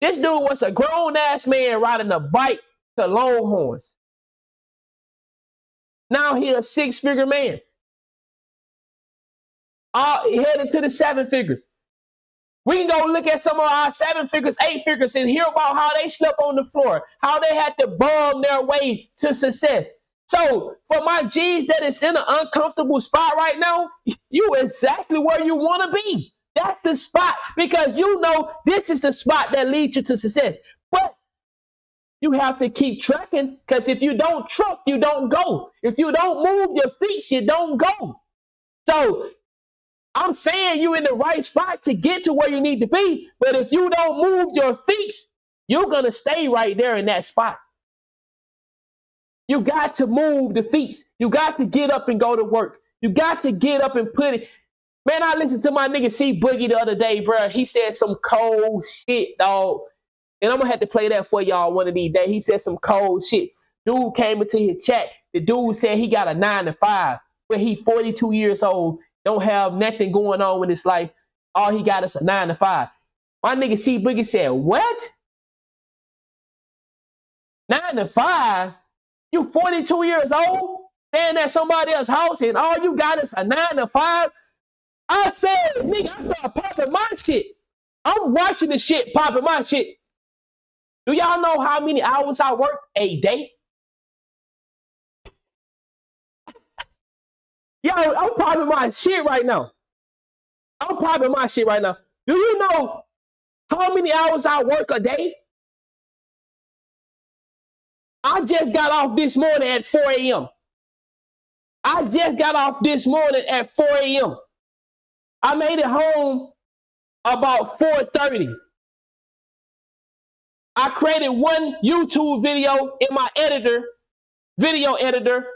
This dude was a grown-ass man riding a bike to Longhorns. Now he a six-figure man. Uh, headed to the seven figures. We can go look at some of our seven figures, eight figures, and hear about how they slept on the floor, how they had to bum their way to success. So for my G's that is in an uncomfortable spot right now, you exactly where you want to be. That's the spot, because you know this is the spot that leads you to success. But you have to keep trucking, because if you don't truck, you don't go. If you don't move your feet, you don't go. So I'm saying you're in the right spot to get to where you need to be, but if you don't move your feet, you're going to stay right there in that spot. You got to move the feet. You got to get up and go to work. You got to get up and put it. Man, I listened to my nigga C Boogie the other day, bro. He said some cold shit, dog. And I'm going to have to play that for y'all one of these days. He said some cold shit. Dude came into his chat. The dude said he got a nine to five, but he forty-two years old. Don't have nothing going on in his life. All he got is a nine to five. My nigga C Boogie said, what? Nine to five? You forty-two years old? Staying at somebody else's house and all you got is a nine to five? I said, nigga, I start popping my shit. I'm watching the shit popping my shit. Do y'all know how many hours I work a day? Yo, I'm popping my shit right now. I'm popping my shit right now. Do you know how many hours I work a day? I just got off this morning at four A M I just got off this morning at four A M I made it home about four thirty. I created one YouTube video in my editor, video editor.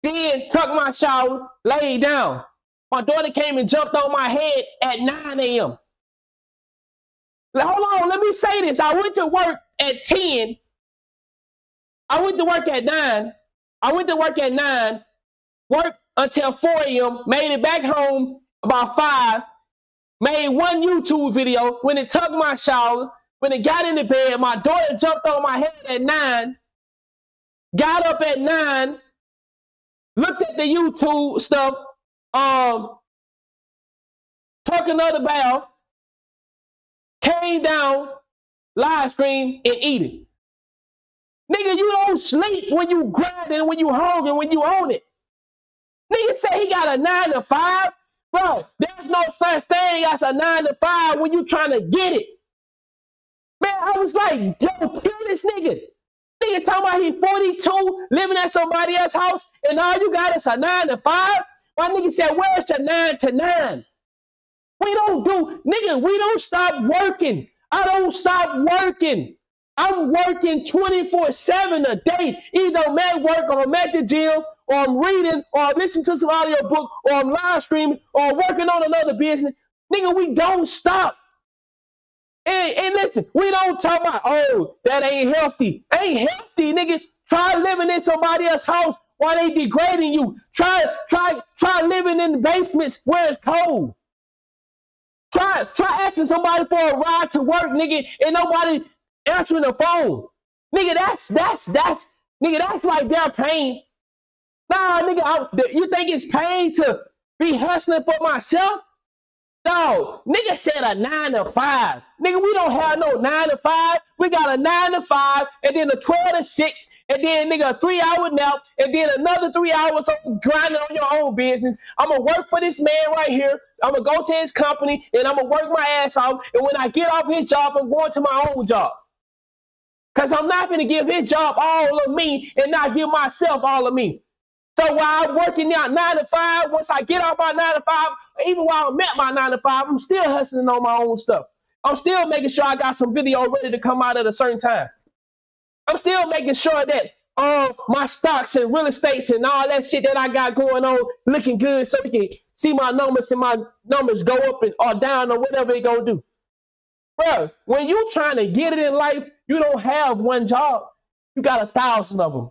Then took my shower, laid down. My daughter came and jumped on my head at nine A M Like, hold on, let me say this. I went to work at ten. I went to work at nine. I went to work at nine. Worked until four A M Made it back home about five. Made one YouTube video. When it took my shower, when it got into bed, my daughter jumped on my head at nine. Got up at nine. Looked at the YouTube stuff, um, took another bath, came down, live stream, and eat it. Nigga, you don't sleep when you grinding, when you hungry, when you own it. Nigga say he got a nine to five. Bro, there's no such thing as a nine to five when you trying to get it. Man, I was like, yo, kill this nigga. Nigga talking about he forty-two, living at somebody else's house, and all you got is a nine to five? My nigga said, where's your nine to nine? We don't do, nigga, we don't stop working. I don't stop working. I'm working twenty-four seven a day. Either I'm at work, or I'm at the gym, or I'm reading, or I'm listening to some audio book, or I'm live streaming, or I'm working on another business. Nigga, we don't stop. And, and listen, we don't talk about, oh, that ain't healthy. Ain't healthy, nigga. Try living in somebody else's house while they degrading you. Try, try, try living in the basements where it's cold. Try, try asking somebody for a ride to work, nigga, and nobody answering the phone. Nigga, that's, that's, that's, nigga, that's like their pain. Nah, nigga, I, you think it's pain to be hustling for myself? No, nigga said a nine to five. Nigga, we don't have no nine to five. We got a nine to five, and then a twelve to six, and then nigga a three hour nap, and then another three hours of grinding on your own business. I'm gonna work for this man right here. I'm gonna go to his company, and I'm gonna work my ass off. And when I get off his job, I'm going to my own job. Cause I'm not gonna give his job all of me, and not give myself all of me. So while I'm working out nine to five, once I get off my nine to five, even while I'm at my nine to five, I'm still hustling on my own stuff. I'm still making sure I got some video ready to come out at a certain time. I'm still making sure that all um, my stocks and real estates and all that shit that I got going on looking good, so we can see my numbers and my numbers go up and or down or whatever it gonna do. Bro, when you trying to get it in life, you don't have one job. You got a thousand of them.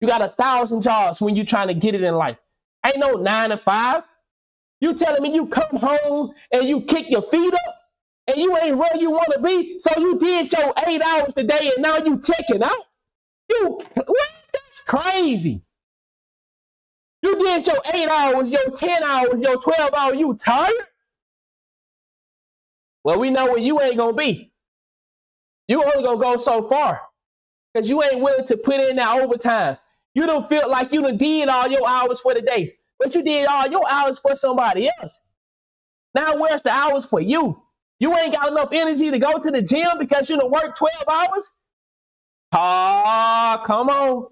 You got a thousand jobs when you're trying to get it in life. Ain't no nine to five. You telling me you come home and you kick your feet up and you ain't where you want to be, so you did your eight hours today and now you checking out? You, what? That's crazy. You did your eight hours, your ten hours, your twelve hours, you tired? Well, we know where you ain't going to be. You only going to go so far because you ain't willing to put in that overtime. You don't feel like you done did all your hours for the day, but you did all your hours for somebody else. Now where's the hours for you? You ain't got enough energy to go to the gym because you done worked twelve hours? Ah, oh, come on.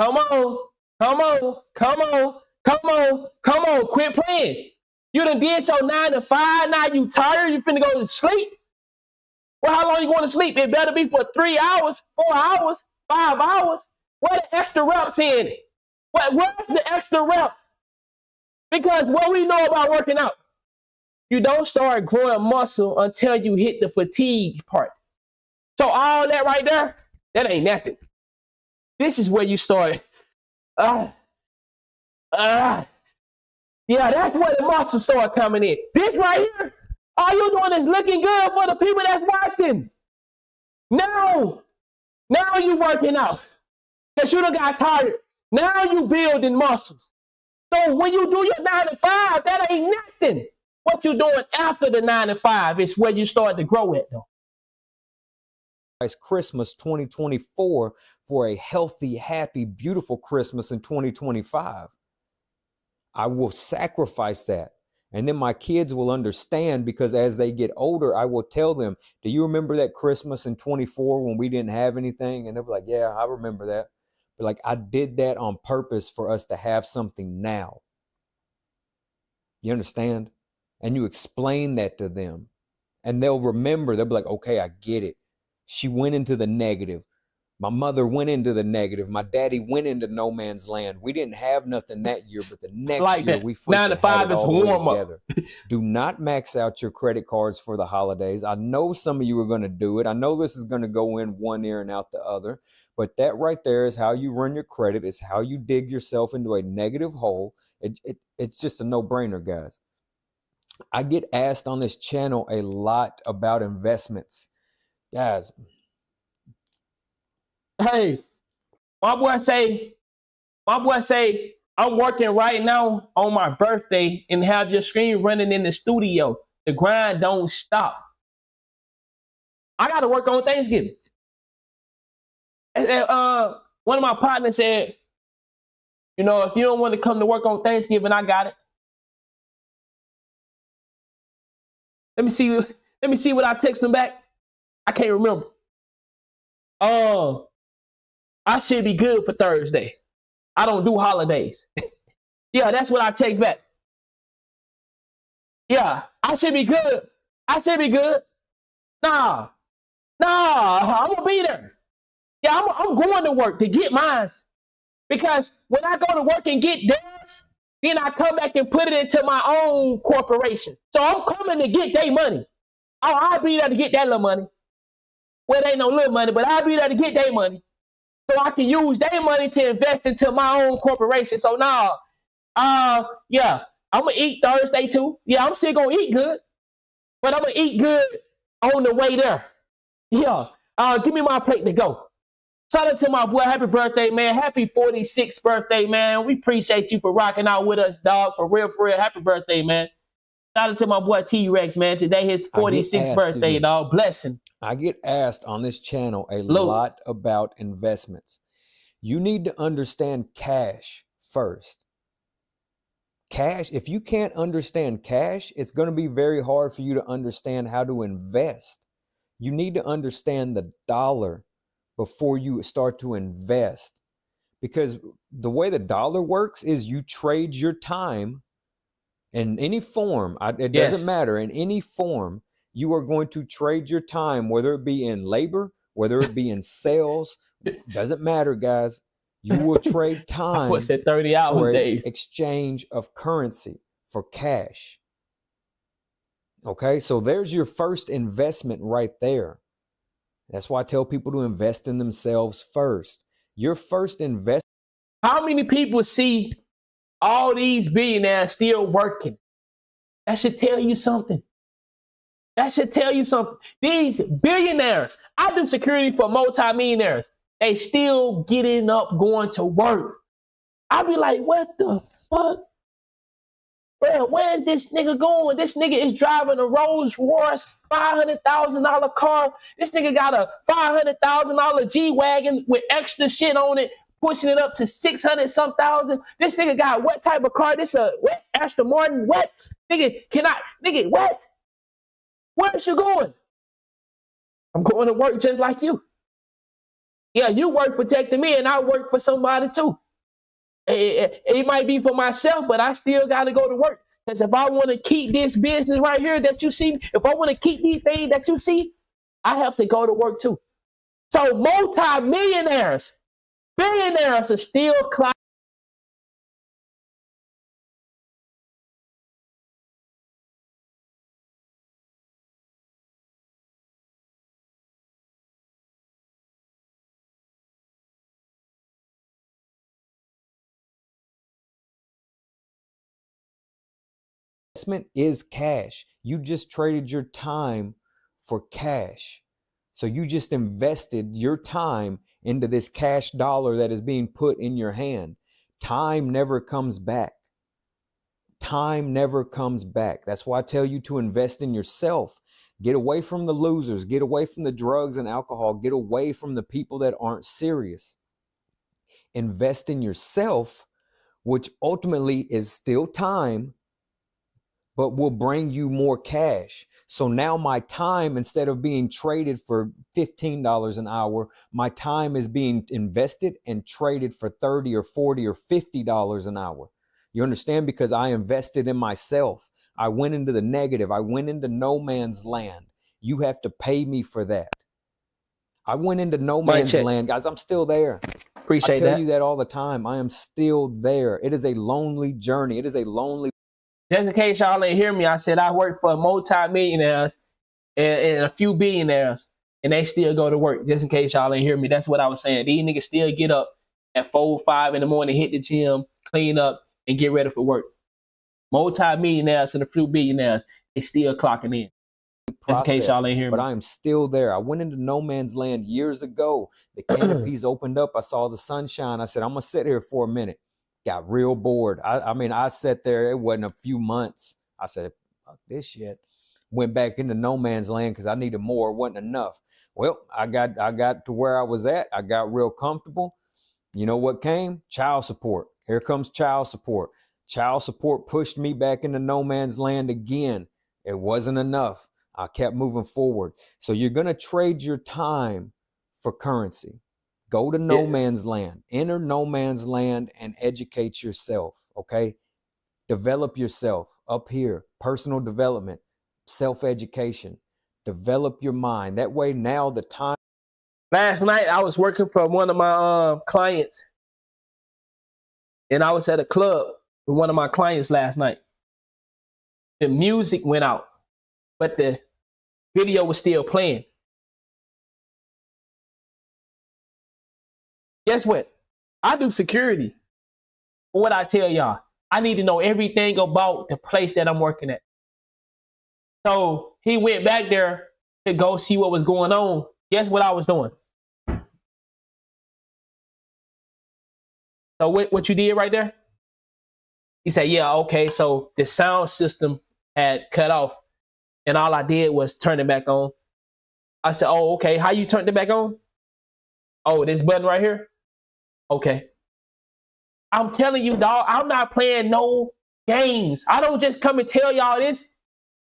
Come on. Come on. Come on. Come on. Come on. Quit playing. You done did your nine to five. Now you tired. You finna go to sleep. Well, how long you going to sleep? It better be for three hours, four hours, five hours. Where the extra reps in it? Where, where's the extra reps? Because what we know about working out, you don't start growing muscle until you hit the fatigue part. So all that right there, that ain't nothing. This is where you start. Uh, uh, yeah, that's where the muscles start coming in. This right here, all you're doing is looking good for the people that's watching. Now, now you're working out. Because you done got tired. Now you building muscles. So when you do your nine to five, that ain't nothing. What you doing after the nine to five is where you start to grow at though. It's Christmas twenty twenty-four for a healthy, happy, beautiful Christmas in twenty twenty-five. I will sacrifice that. And then my kids will understand, because as they get older, I will tell them, do you remember that Christmas in twenty-four when we didn't have anything? And they'll be like, yeah, I remember that. But like, I did that on purpose for us to have something now. You understand? And you explain that to them and they'll remember. They'll be like, okay, I get it. She went into the negative. My mother went into the negative. My daddy went into no man's land. We didn't have nothing that year, but the next like year that. we nine to five is warm up. Do not max out your credit cards for the holidays. I know some of you are going to do it. I know this is going to go in one ear and out the other, but that right there is how you run your credit. It's how you dig yourself into a negative hole. It, it, it's just a no-brainer, guys. I get asked on this channel a lot about investments. Guys. Hey, my boy say, my boy say, I'm working right now on my birthday and have your screen running in the studio. The grind don't stop. I got to work on Thanksgiving. And, uh, one of my partners said, you know, if you don't want to come to work on Thanksgiving, I got it. Let me see. Let me see what I text them back. I can't remember. Um, I should be good for Thursday. I don't do holidays. Yeah, that's what I text back. Yeah, I should be good. I should be good. Nah, nah, I'm gonna be there. Yeah, I'm, I'm going to work to get mine. Because when I go to work and get theirs, then I come back and put it into my own corporation. So I'm coming to get their money. Oh, I'll be there to get that little money. Well, it ain't no little money, but I'll be there to get their money. So I can use their money to invest into my own corporation. So now, nah, uh, yeah, I'm going to eat Thursday too. Yeah, I'm still going to eat good. But I'm going to eat good on the way there. Yeah, uh, give me my plate to go. Shout out to my boy. Happy birthday, man. Happy forty-sixth birthday, man. We appreciate you for rocking out with us, dog. For real, for real. Happy birthday, man. Shout out to my boy T-Rex, man. Today his forty-sixth birthday, dog. Blessing. I get asked on this channel a Lord. lot about investments. You need to understand cash first. Cash, if you can't understand cash, it's going to be very hard for you to understand how to invest. You need to understand the dollar before you start to invest, because the way the dollar works is you trade your time in any form. It yes. doesn't matter. In any form, you are going to trade your time, whether it be in labor, whether it be in sales, doesn't matter, guys. You will trade time I said thirty hour for days. Exchange of currency for cash. Okay, so there's your first investment right there. That's why I tell people to invest in themselves first. Your first investment. How many people see all these billionaires still working? That should tell you something. That should tell you something. These billionaires, I do security for multimillionaires. They still getting up, going to work. I be like, what the fuck? Man, where's this nigga going? This nigga is driving a Rolls Royce five hundred thousand dollar car. This nigga got a five hundred thousand dollar G-Wagon with extra shit on it, pushing it up to six hundred some thousand. This nigga got what type of car? This a what? Aston Martin? What? Nigga, can I? Nigga, what? Where's you going? I'm going to work just like you. Yeah, you work protecting me and I work for somebody too. It, it, it might be for myself, but I still got to go to work. Because if I want to keep this business right here that you see, if I want to keep these things that you see, I have to go to work too. So multi-millionaires, billionaires are still climbing. Investment is cash. You just traded your time for cash. So you just invested your time into this cash dollar that is being put in your hand. Time never comes back. Time never comes back. That's why I tell you to invest in yourself. Get away from the losers. Get away from the drugs and alcohol. Get away from the people that aren't serious. Invest in yourself, which ultimately is still time, but will bring you more cash. So now my time, instead of being traded for fifteen dollars an hour, my time is being invested and traded for thirty or forty or fifty dollars an hour. You understand? Because I invested in myself. I went into the negative. I went into no man's land. You have to pay me for that. I went into no man's land. Guys, I'm still there. Appreciate that. I tell you that all the time. I am still there. It is a lonely journey. It is a lonely. Just in case y'all didn't hear me, I said I work for multi-millionaires and, and a few billionaires, and they still go to work. Just in case y'all didn't hear me, that's what I was saying. These niggas still get up at four or five in the morning, hit the gym, clean up, and get ready for work. Multi-millionaires and a few billionaires, they still clocking in. Process, just in case y'all ain't hear me. But I am still there. I went into no man's land years ago. The canopies opened up. I saw the sunshine. I said, I'm going to sit here for a minute. got real bored. I, I mean, I sat there. It wasn't a few months. I said, fuck this shit. Went back into no man's land because I needed more. It wasn't enough. Well, I got I got to where I was at. I got real comfortable. You know what came? Child support. Here comes child support. Child support pushed me back into no man's land again. It wasn't enough. I kept moving forward. So you're going to trade your time for currency. Go to no yeah. man's land. Enter no man's land and educate yourself, okay? Develop yourself up here. Personal development, self-education. Develop your mind. That way now the time. Last night I was working for one of my uh, clients, and I was at a club with one of my clients last night. The music went out, but the video was still playing. Guess what? I do security. What I tell y'all, I need to know everything about the place that I'm working at. So he went back there to go see what was going on. Guess what I was doing? So what, what you did right there? He said, yeah, okay. So the sound system had cut off, and all I did was turn it back on. I said, oh, okay. How you turned it back on? Oh, this button right here? Okay. I'm telling you, dog, I'm not playing no games. I don't just come and tell y'all this.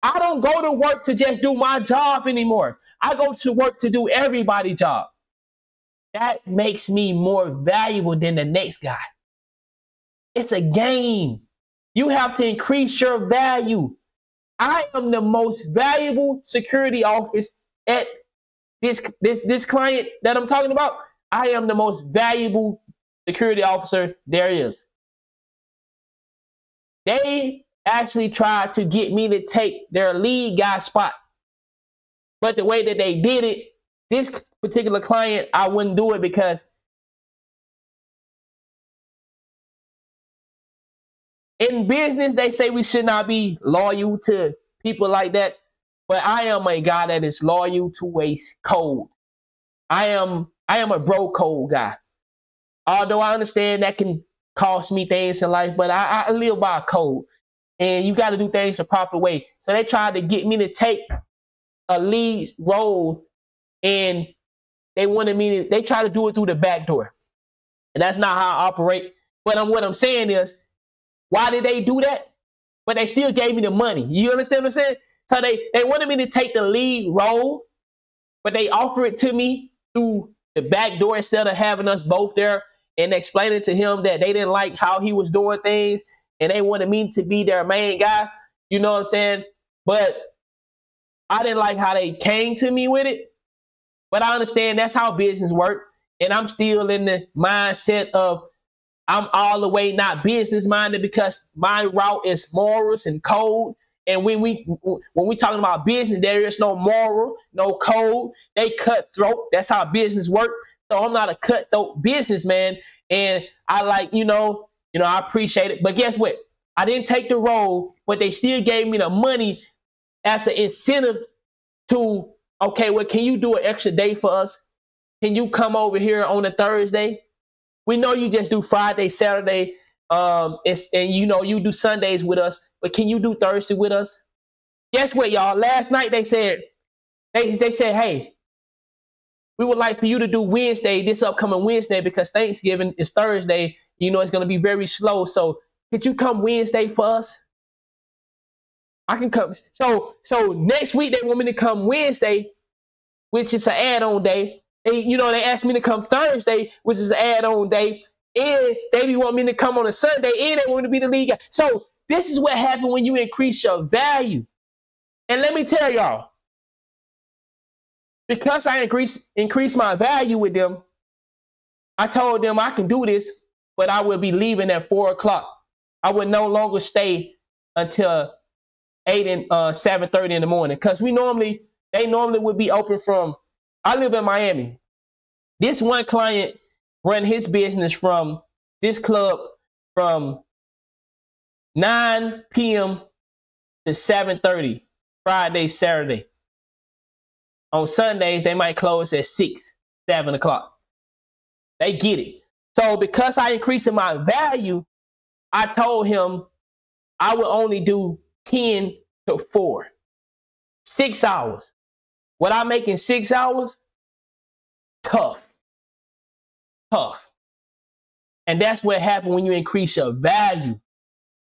I don't go to work to just do my job anymore. I go to work to do everybody's job. That makes me more valuable than the next guy. It's a game. You have to increase your value. I am the most valuable security office at this, this, this client that I'm talking about. I am the most valuable security officer there is. They actually tried to get me to take their lead guy spot. But the way that they did it, this particular client, I wouldn't do it because in business, they say we should not be loyal to people like that. But I am a guy that is loyal to a code. I am, I am a bro code guy. Although I understand that can cost me things in life, but I, I live by a code. And you got to do things the proper way. So they tried to get me to take a lead role, and they wanted me to, they tried to do it through the back door. And that's not how I operate. But I'm, what I'm saying is, why did they do that? But they still gave me the money. You understand what I'm saying? So they, they wanted me to take the lead role, but they offered it to me through the back door instead of having us both there and explaining to him that they didn't like how he was doing things, and they wanted me to be their main guy. You know what I'm saying? But I didn't like how they came to me with it. But I understand that's how business works. And I'm still in the mindset of I'm all the way not business minded because my route is morals and code. And when we when we talking about business, there is no moral, no code. They cutthroat. That's how business works. So I'm not a cutthroat businessman. And I like, you know, you know, I appreciate it. But guess what? I didn't take the role, but they still gave me the money as an incentive to, okay, well, can you do an extra day for us? Can you come over here on a Thursday? We know you just do Friday, Saturday, um, it's, and you know you do Sundays with us, but can you do Thursday with us? Guess what, y'all? Last night they said, they, they said, hey, we would like for you to do Wednesday, this upcoming Wednesday, because Thanksgiving is Thursday. You know, it's going to be very slow. So could you come Wednesday for us? I can come. So, so next week, they want me to come Wednesday, which is an add-on day. And, you know, they asked me to come Thursday, which is an add-on day. And they be want me to come on a Sunday, and they want me to be the lead guy. So this is what happened when you increase your value. And let me tell y'all, because I increase, increase my value with them, I told them I can do this, but I will be leaving at four o'clock. I would no longer stay until eight and uh, seven thirty in the morning, because we normally, they normally would be open from, I live in Miami. This one client run his business from this club from nine p m to seven thirty, Friday, Saturday. On Sundays, they might close at six, seven o'clock. They get it. So because I increased my value, I told him I would only do ten to four. Six hours. What I make in six hours? Tough. Tough. And that's what happens when you increase your value.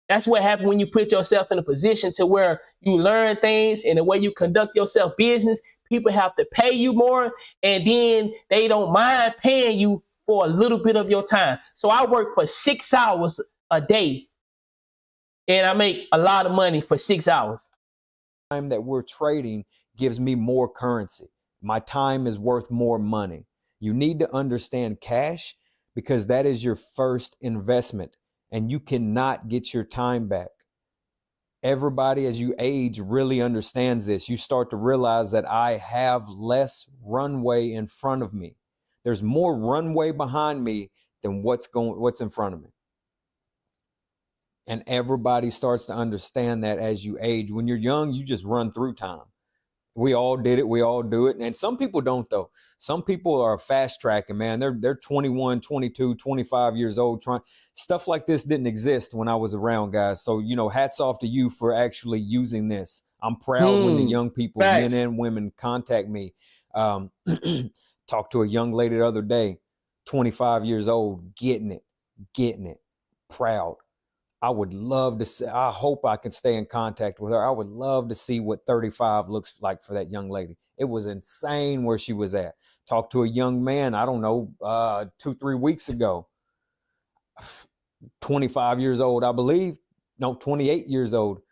That's what happens when you put yourself in a position to where you learn things and the way you conduct yourself business. People have to pay you more, and then they don't mind paying you for a little bit of your time. So I work for six hours a day, and I make a lot of money for six hours. Time that we're trading gives me more currency. My time is worth more money. You need to understand cash, because that is your first investment, and you cannot get your time back. Everybody, as you age, really understands this. You start to realize that I have less runway in front of me. There's more runway behind me than what's going, what's in front of me. And everybody starts to understand that as you age. When you're young, you just run through time. We all did it. We all do it. And some people don't, though. Some people are fast tracking, man. They're, they're twenty-one, twenty-two, twenty-five years old. Trying stuff like this didn't exist when I was around, guys. So, you know, hats off to you for actually using this. I'm proud mm, when the young people, facts. men and women, contact me. Um, talked to a young lady the other day, twenty-five years old, getting it, getting it, proud. I would love to see, I hope I can stay in contact with her. I would love to see what thirty-five looks like for that young lady. It was insane where she was at. Talked to a young man, I don't know, uh, two, three weeks ago, twenty-five years old, I believe. No, twenty-eight years old,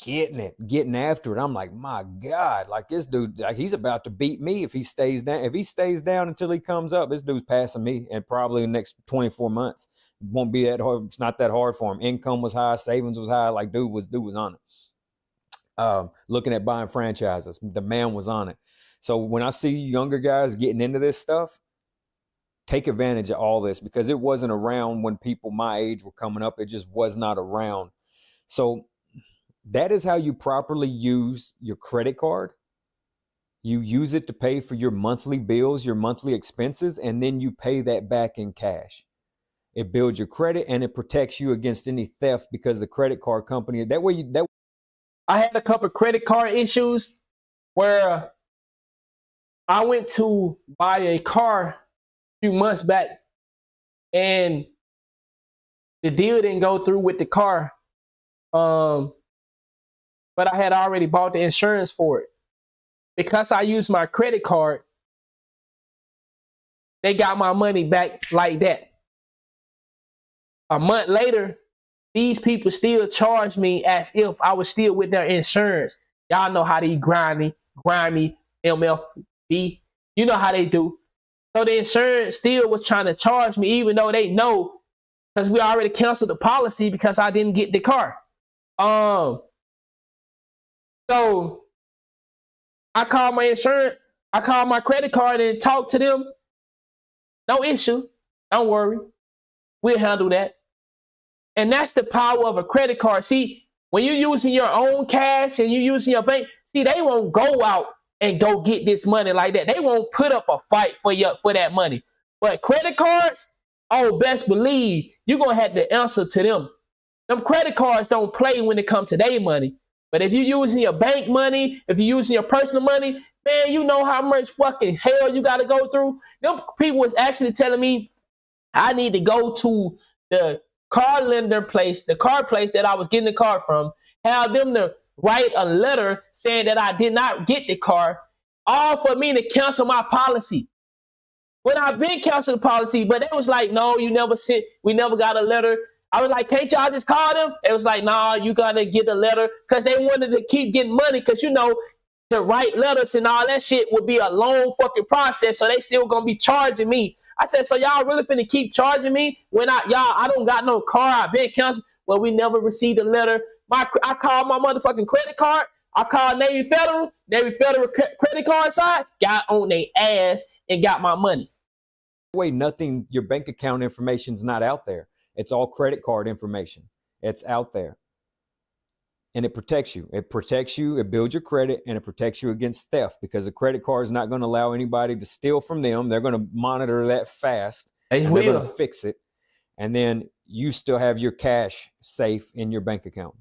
getting it, getting after it. I'm like, my God, like this dude, like he's about to beat me if he stays down. If he stays down until he comes up, this dude's passing me and probably the next twenty-four months. Won't be that hard. It's not that hard for him. Income was high, savings was high. Like dude was dude was on it. Um, looking at buying franchises, the man was on it. So when I see younger guys getting into this stuff, take advantage of all this, because it wasn't around when people my age were coming up. It just was not around. So that is how you properly use your credit card. You use it to pay for your monthly bills, your monthly expenses, and then you pay that back in cash. It builds your credit and it protects you against any theft, because the credit card company, that way you, that I had a couple of credit card issues where I went to buy a car a few months back and the deal didn't go through with the car. Um, but I had already bought the insurance for it. Because I used my credit card, they got my money back like that. A month later, these people still charge me as if I was still with their insurance. Y'all know how they grimy, grimy, M F B. You know how they do. So the insurance still was trying to charge me, even though they know, because we already canceled the policy because I didn't get the car. Um. So I called my insurance. I called my credit card and talked to them. No issue. Don't worry. We'll handle that. And that's the power of a credit card. See, when you're using your own cash and you're using your bank, see, they won't go out and go get this money like that. They won't put up a fight for your, for that money. But credit cards, oh, best believe, you're going to have to answer to them. Them credit cards don't play when it comes to their money. But if you're using your bank money, if you're using your personal money, man, you know how much fucking hell you got to go through. Them people was actually telling me I need to go to the car lender place, the car place that I was getting the car from, have them to write a letter saying that I did not get the car, all for me to cancel my policy. When I've been canceling the policy, but they was like, no, you never sent, we never got a letter. I was like, can't y'all just call them? It was like, nah, you gotta get a letter, because they wanted to keep getting money, because you know, to write letters and all that shit would be a long fucking process, so they still gonna be charging me. I said, so y'all really finna keep charging me when I, y'all, I don't got no car, I've been canceled. Well, we never received a letter. My, I called my motherfucking credit card. I called Navy Federal. Navy Federal credit card side got on their ass and got my money. That way, nothing, your bank account information's not out there. It's all credit card information. It's out there. And it protects you. It protects you. It builds your credit, and it protects you against theft, because the credit card is not going to allow anybody to steal from them. They're going to monitor that fast. They will. They're going to fix it. And then you still have your cash safe in your bank account.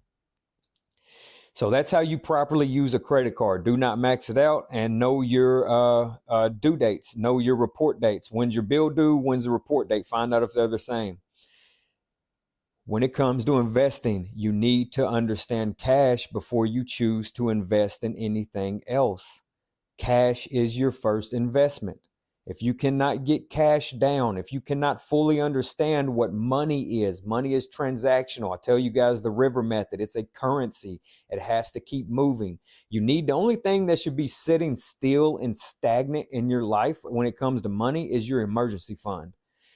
So that's how you properly use a credit card. Do not max it out, and know your uh, uh, due dates. Know your report dates. When's your bill due? When's the report date? Find out if they're the same. When it comes to investing, you need to understand cash before you choose to invest in anything else. Cash is your first investment. If you cannot get cash down, if you cannot fully understand what money is, money is transactional. I tell you guys the river method. It's a currency. It has to keep moving. You need the only thing that should be sitting still and stagnant in your life when it comes to money is your emergency fund.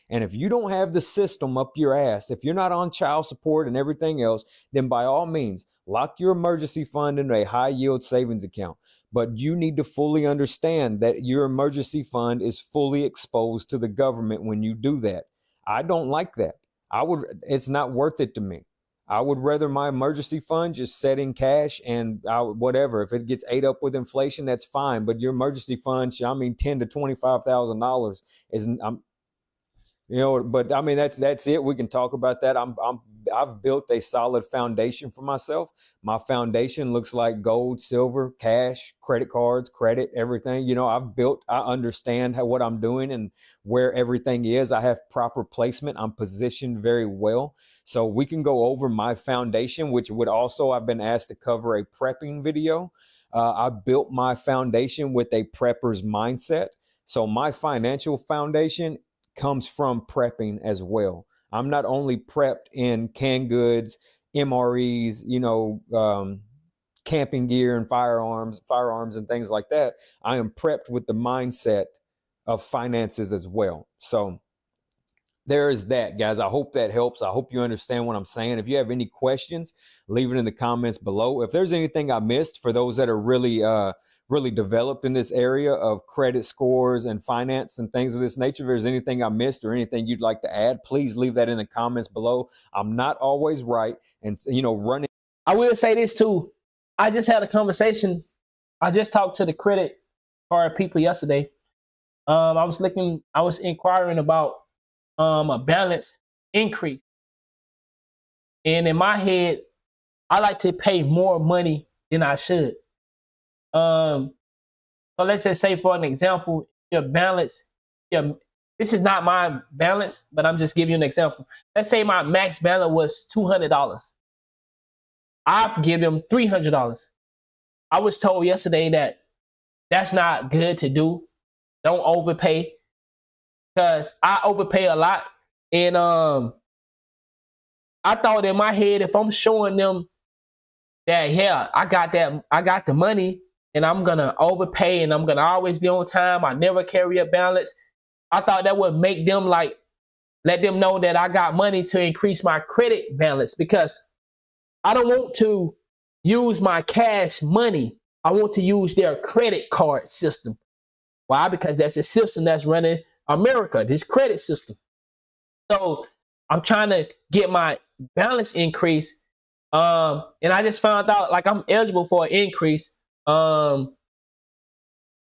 And if you don't have the system up your ass, if you're not on child support and everything else, then by all means, lock your emergency fund into a high yield savings account. But you need to fully understand that your emergency fund is fully exposed to the government when you do that. I don't like that. I would, it's not worth it to me. I would rather my emergency fund just set in cash and I, whatever. If it gets ate up with inflation, that's fine. But your emergency fund, I mean, ten to twenty-five thousand dollars is, I'm, you know, but I mean, that's, that's it. We can talk about that. I'm, I'm, I've built a solid foundation for myself. My foundation looks like gold, silver, cash, credit cards, credit, everything. You know, I've built, I understand how, what I'm doing and where everything is. I have proper placement. I'm positioned very well. So we can go over my foundation, which would also, I've been asked to cover a prepping video. Uh, I built my foundation with a prepper's mindset. So my financial foundation comes from prepping as well. I'm not only prepped in canned goods, M R Es, you know, um, camping gear and firearms, firearms and things like that. I am prepped with the mindset of finances as well. So there is that, guys. I hope that helps. I hope you understand what I'm saying. If you have any questions, leave it in the comments below. If there's anything I missed for those that are really, uh, really developed in this area of credit scores and finance and things of this nature. If there's anything I missed or anything you'd like to add, please leave that in the comments below. I'm not always right. And, you know, running. I will say this too. I just had a conversation. I just talked to the credit card people yesterday. Um, I was looking, I was inquiring about um, a balance increase. And in my head, I like to pay more money than I should. Um, so let's just say, for an example, your balance, your, this is not my balance, but I'm just giving you an example. Let's say my max balance was two hundred dollars. I give them three hundred dollars. I was told yesterday that that's not good to do. Don't overpay, because I overpay a lot. And, um, I thought in my head, if I'm showing them that, yeah, I got that, I got the money, and I'm going to overpay, and I'm going to always be on time, I never carry a balance, I thought that would make them, like, let them know that I got money to increase my credit balance, because I don't want to use my cash money. I want to use their credit card system. Why? Because that's the system that's running America, this credit system. So I'm trying to get my balance increase, um, and I just found out, like, I'm eligible for an increase. Um,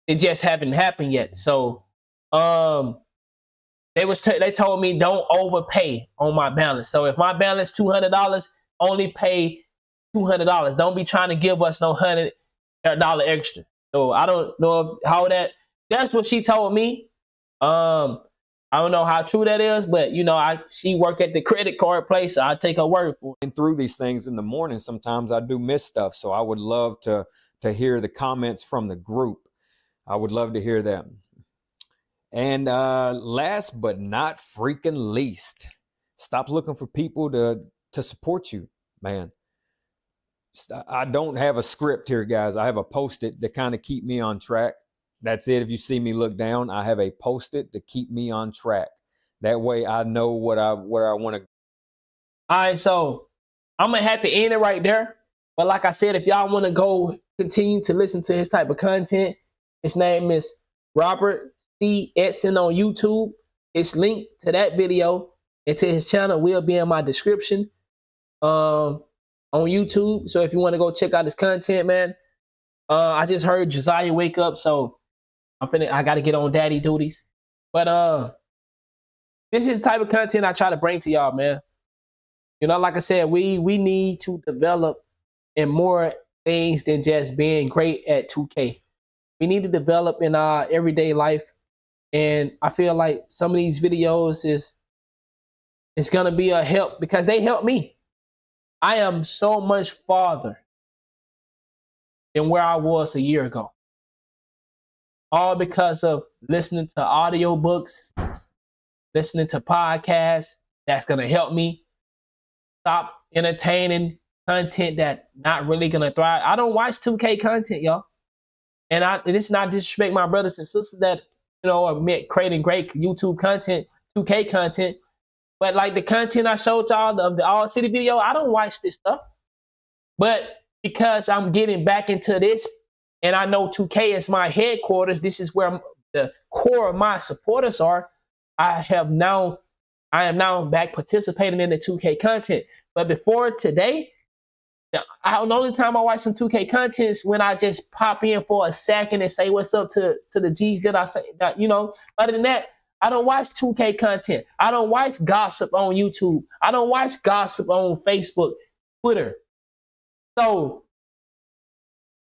it just haven't happened yet. So, um, they was, t they told me don't overpay on my balance. So if my balance two hundred dollars, only pay two hundred dollars. Don't be trying to give us no hundred dollar extra. So I don't know if, how that, that's what she told me. Um, I don't know how true that is, but, you know, I she worked at the credit card place. So I take her word for it. And through these things in the morning, sometimes I do miss stuff. So I would love to, to hear the comments from the group. I would love to hear them. And uh, last but not freaking least, stop looking for people to, to support you, man. I don't have a script here, guys. I have a post-it to kind of keep me on track. That's it. If you see me look down, I have a post-it to keep me on track. That way I know what I, where I want to go. All right, so I'm going to have to end it right there. But like I said, if y'all want to go continue to listen to his type of content, his name is Robert C. Edson on YouTube. It's linked to that video and to his channel will be in my description um, on YouTube. So if you want to go check out his content, man, uh, I just heard Josiah wake up. So I'm finna, I got to get on daddy duties. But uh, this is the type of content I try to bring to y'all, man. You know, like I said, we we need to develop in more things than just being great at two K. We need to develop in our everyday life. And I feel like some of these videos is it's gonna be a help because they help me. I am so much farther than where I was a year ago. All because of listening to audiobooks, listening to podcasts that's gonna help me. Stop entertaining content that not really gonna thrive. I don't watch two K content, y'all. And I this is not disrespect my brothers and sisters that, you know, are creating great YouTube content, two K content. But like the content I showed y'all of the, the All City video, I don't watch this stuff. But because I'm getting back into this and I know two K is my headquarters, this is where the core of my supporters are, I have now I am now back participating in the two K content. But before today, the, I, the only time I watch some two K content is when I just pop in for a second and say what's up to, to the G's that I say, that, you know. Other than that, I don't watch two K content. I don't watch gossip on YouTube. I don't watch gossip on Facebook, Twitter. So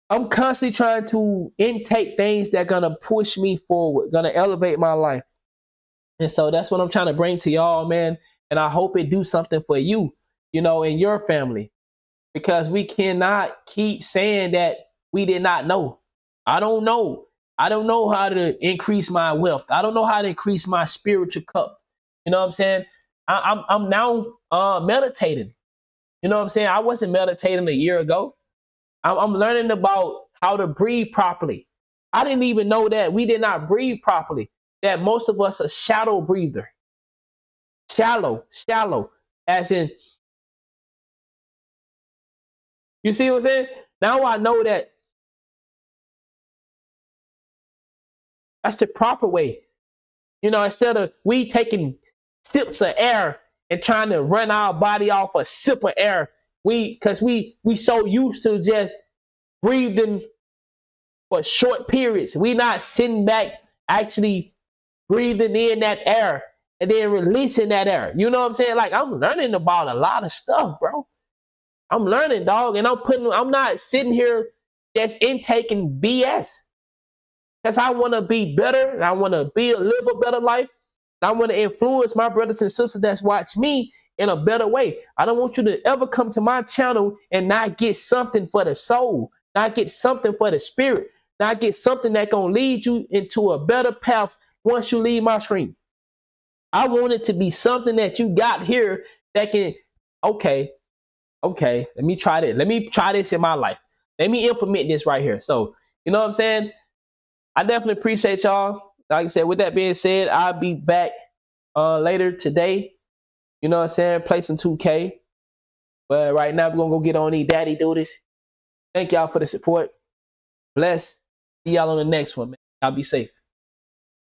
I'm constantly trying to intake things that are going to push me forward, going to elevate my life. And so that's what I'm trying to bring to y'all, man. And I hope it do something for you, you know, and your family. Because we cannot keep saying that we did not know. I don't know. I don't know how to increase my wealth. I don't know how to increase my spiritual cup. You know what I'm saying? I, I'm, I'm now uh, meditating. You know what I'm saying? I wasn't meditating a year ago. I'm, I'm learning about how to breathe properly. I didn't even know that we did not breathe properly. That most of us are shallow breather. Shallow, shallow, as in, you see what I'm saying? Now I know that that's the proper way. You know, instead of we taking sips of air and trying to run our body off a sip of air, we, because we, we so used to just breathing for short periods. We not sitting back actually breathing in that air and then releasing that air. You know what I'm saying? Like, I'm learning about a lot of stuff, bro. I'm learning, dog, and I'm putting, I'm not sitting here just intaking B S. Because I want to be better, and I want to be live a better life. And I want to influence my brothers and sisters that's watch me in a better way. I don't want you to ever come to my channel and not get something for the soul, not get something for the spirit, not get something that's going to lead you into a better path. Once you leave my screen, I want it to be something that you got here that can, okay, okay, let me try this. Let me try this in my life. Let me implement this right here. So, you know what I'm saying? I definitely appreciate y'all. Like I said, with that being said, I'll be back uh, later today. You know what I'm saying? Play some two K. But right now, we're going to go get on these daddy duties. Thank y'all for the support. Bless. See y'all on the next one, man. Y'all be safe.